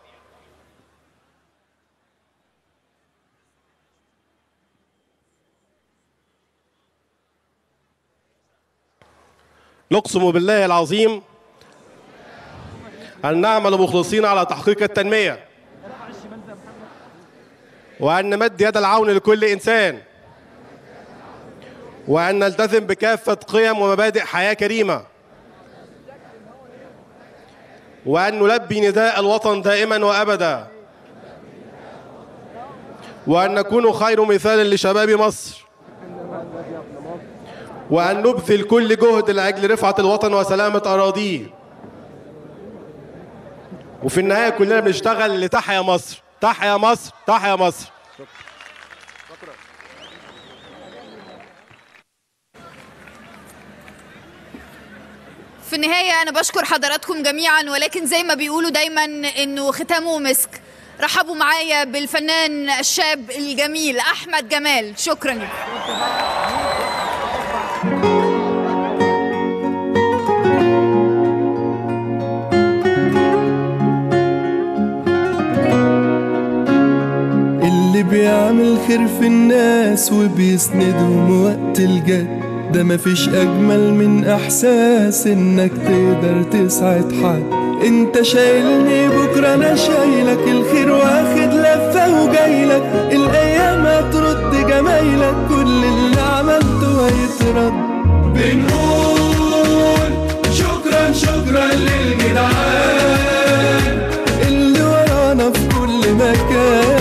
نقسم بالله العظيم أن نعمل مخلصين على تحقيق التنمية، وأن نمد يد العون لكل إنسان، وأن نلتزم بكافة قيم ومبادئ حياة كريمة، وأن نلبي نداء الوطن دائما وأبدا، وأن نكون خير مثال لشباب مصر، وأن نبذل كل جهد لأجل رفعة الوطن وسلامة أراضيه. وفي النهاية كلنا بنشتغل لتحيا مصر، تحيا مصر، تحيا مصر. في النهاية أنا بشكر حضراتكم جميعا، ولكن زي ما بيقولوا دايما إنه ختامه مسك. رحبوا معايا بالفنان الشاب الجميل أحمد جمال. شكرا لكم. اللي بيعمل خير في الناس وبيسندهم وقت الجد ده مفيش أجمل من إحساس إنك تقدر تسعد حد. أنت شايلني بكرة أنا شايلك، الخير واخد لفة وجايلك، الأيام هترد جمايلك، كل اللي عملته هيترد. بنقول شكرا شكرا للجدعان اللي ورانا في كل مكان،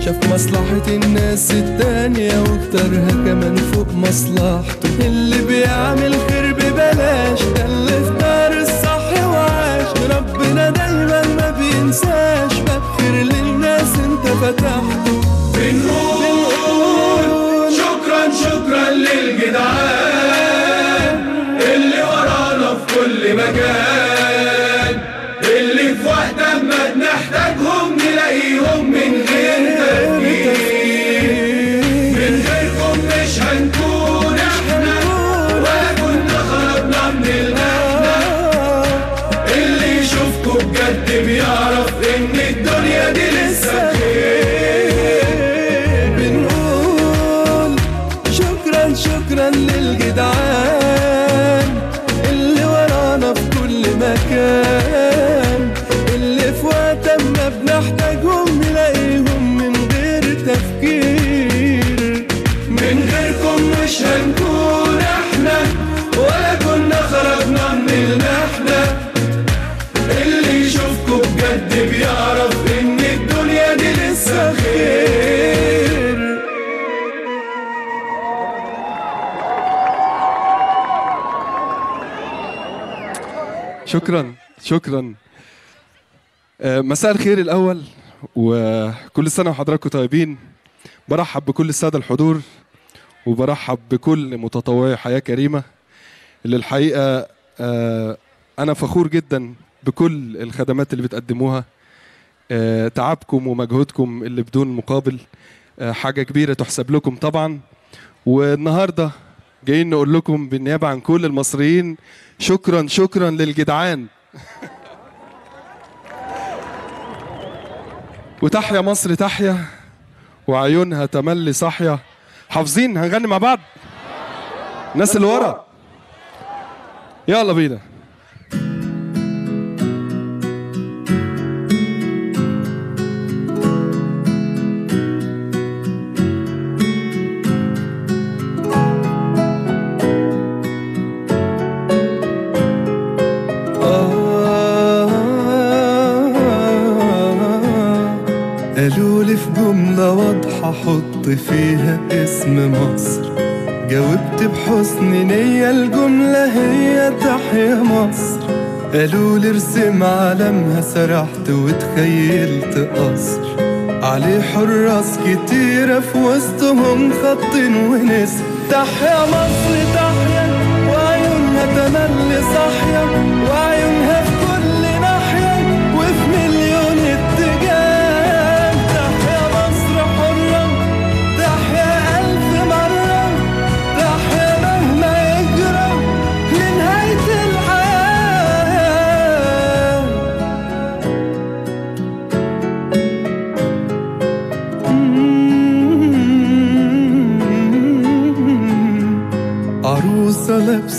شاف مصلحة الناس التانية واختارها كمان فوق مصلحته، اللي بيعمل خير ببلاش ده اللي اختار الصح وعاش، ربنا دايما ما بينساش، فاكر للناس انت فتحته. بنقول شكرا شكرا للجدعان اللي ورانا في كل مكان، اللي في وقت اما بنحتاجهم نلاقيهم من غير تفكير، من غيركم مش هنكون احنا ولا كنا خرجنا من المحنة، اللي يشوفكم بجد بيعرف ان الدنيا دي لسه بخير. بنقول شكرا شكرا للجدعان اللي ورانا في كل مكان، بنحتاجهم نلاقيهم من غير تفكير، من غيركم مش هنكون احنا ولا كنا خرجنا من المحنة، اللي يشوفكم بجد بيعرف ان الدنيا دي لسه خير. شكرا شكرا. مساء الخير الأول، وكل سنة وحضراتكم طيبين. برحب بكل السادة الحضور، وبرحب بكل متطوعي حياة كريمة، اللي الحقيقة أنا فخور جدا بكل الخدمات اللي بتقدموها. تعبكم ومجهودكم اللي بدون مقابل حاجة كبيرة تحسب لكم طبعا. والنهاردة جايين نقول لكم بالنيابة عن كل المصريين شكرا شكرا للجدعان. وتحيا مصر تحيا وعيونها تملي صحيا. حافظين؟ هنغني مع بعض. الناس اللي ورا يلا بينا. حط فيها اسم مصر، جاوبت بحسن نية، الجملة هي تحيا مصر. قالوا لي ارسم علمها، سرحت وتخيلت قصر عليه حراس كتيرة، في وسطهم خط ونسر. تحيا مصر تحيا وعيونها تملي صحيا، وعيونها في كل ناحية وفي مليون اتجاه.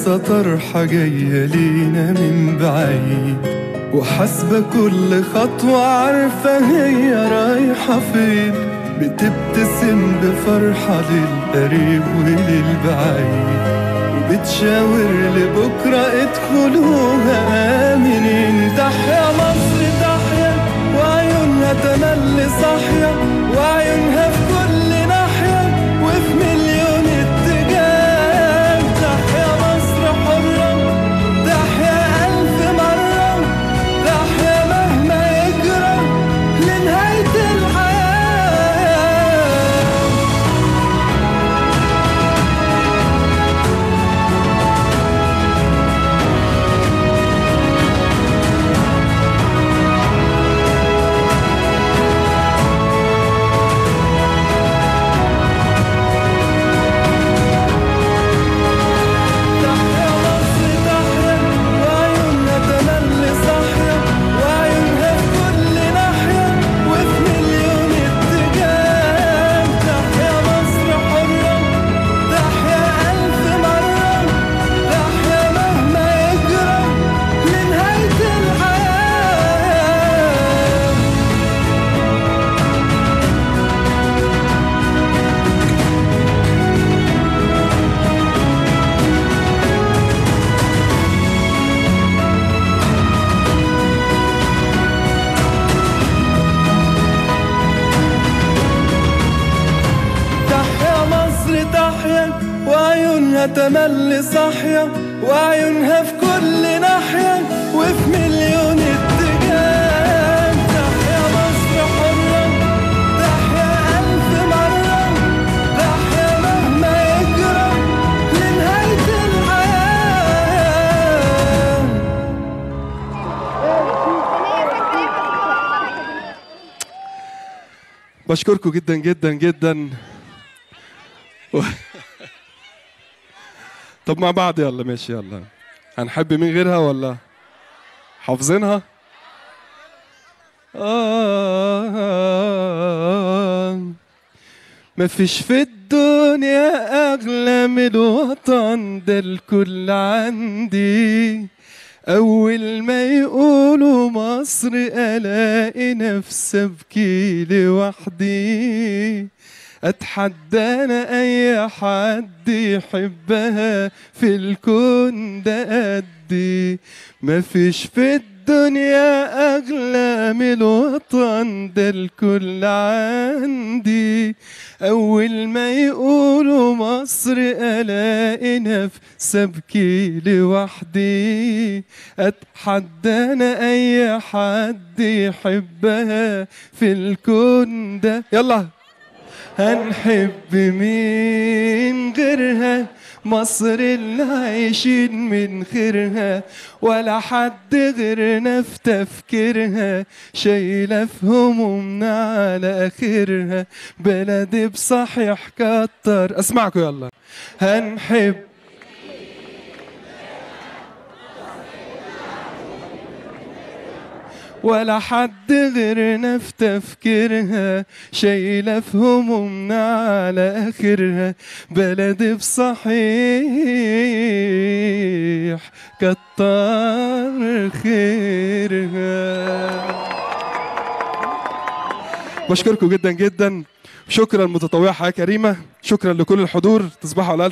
لسه طرحة جاية لينا من بعيد، وحاسبة كل خطوة عارفة هي رايحة فين، بتبتسم بفرحة للقريب وللبعيد، وبتشاور لبكرة ادخلوها آمنين. تحيا مصر تحيا، وعيونها تملي صاحية، وعيونها في كل ناحية وفي مليون اتجاه. تحيا مصر حرة، تحيا ألف مرة، تحيا مهما يجرى لنهاية تملي صاحية، وعيونها في كل ناحية وفي مليون اتجاه. تحيا مصر حرة، تحيا ألف مرة، تحيا مهما يجرى لنهاية الحياة. بشكركم جدا جدا جدا. طب مع بعض يلا، ماشي يلا. هنحب مين غيرها ولا حافظينها؟ آه مفيش في الدنيا أغلى من الوطن ده، الكل عندي. أول ما يقولوا مصر ألاقي نفسي أبكي لوحدي، أتحدى أنا أي حد يحبها في الكون ده قدي. مفيش في الدنيا أغلى من الوطن ده، الكل عندي. أول ما يقولوا مصر ألاقي نفسي أبكي لوحدي، أتحدى أنا أي حد يحبها في الكون ده. يلا هنحب مين غيرها، مصر اللي عايشين من خيرها، ولا حد غيرنا في تفكيرها، شايلة في همومنا على آخرها، بلدي بصحيح كتر. اسمعكوا يلا. هنحب ولا حد غيرنا في تفكيرها، شايلة في همومنا على آخرها، بلدي بصحيح كتر خيرها. بشكركم جدا جدا. شكرا متطوعة حياة كريمة، شكرا لكل الحضور. تصبحوا على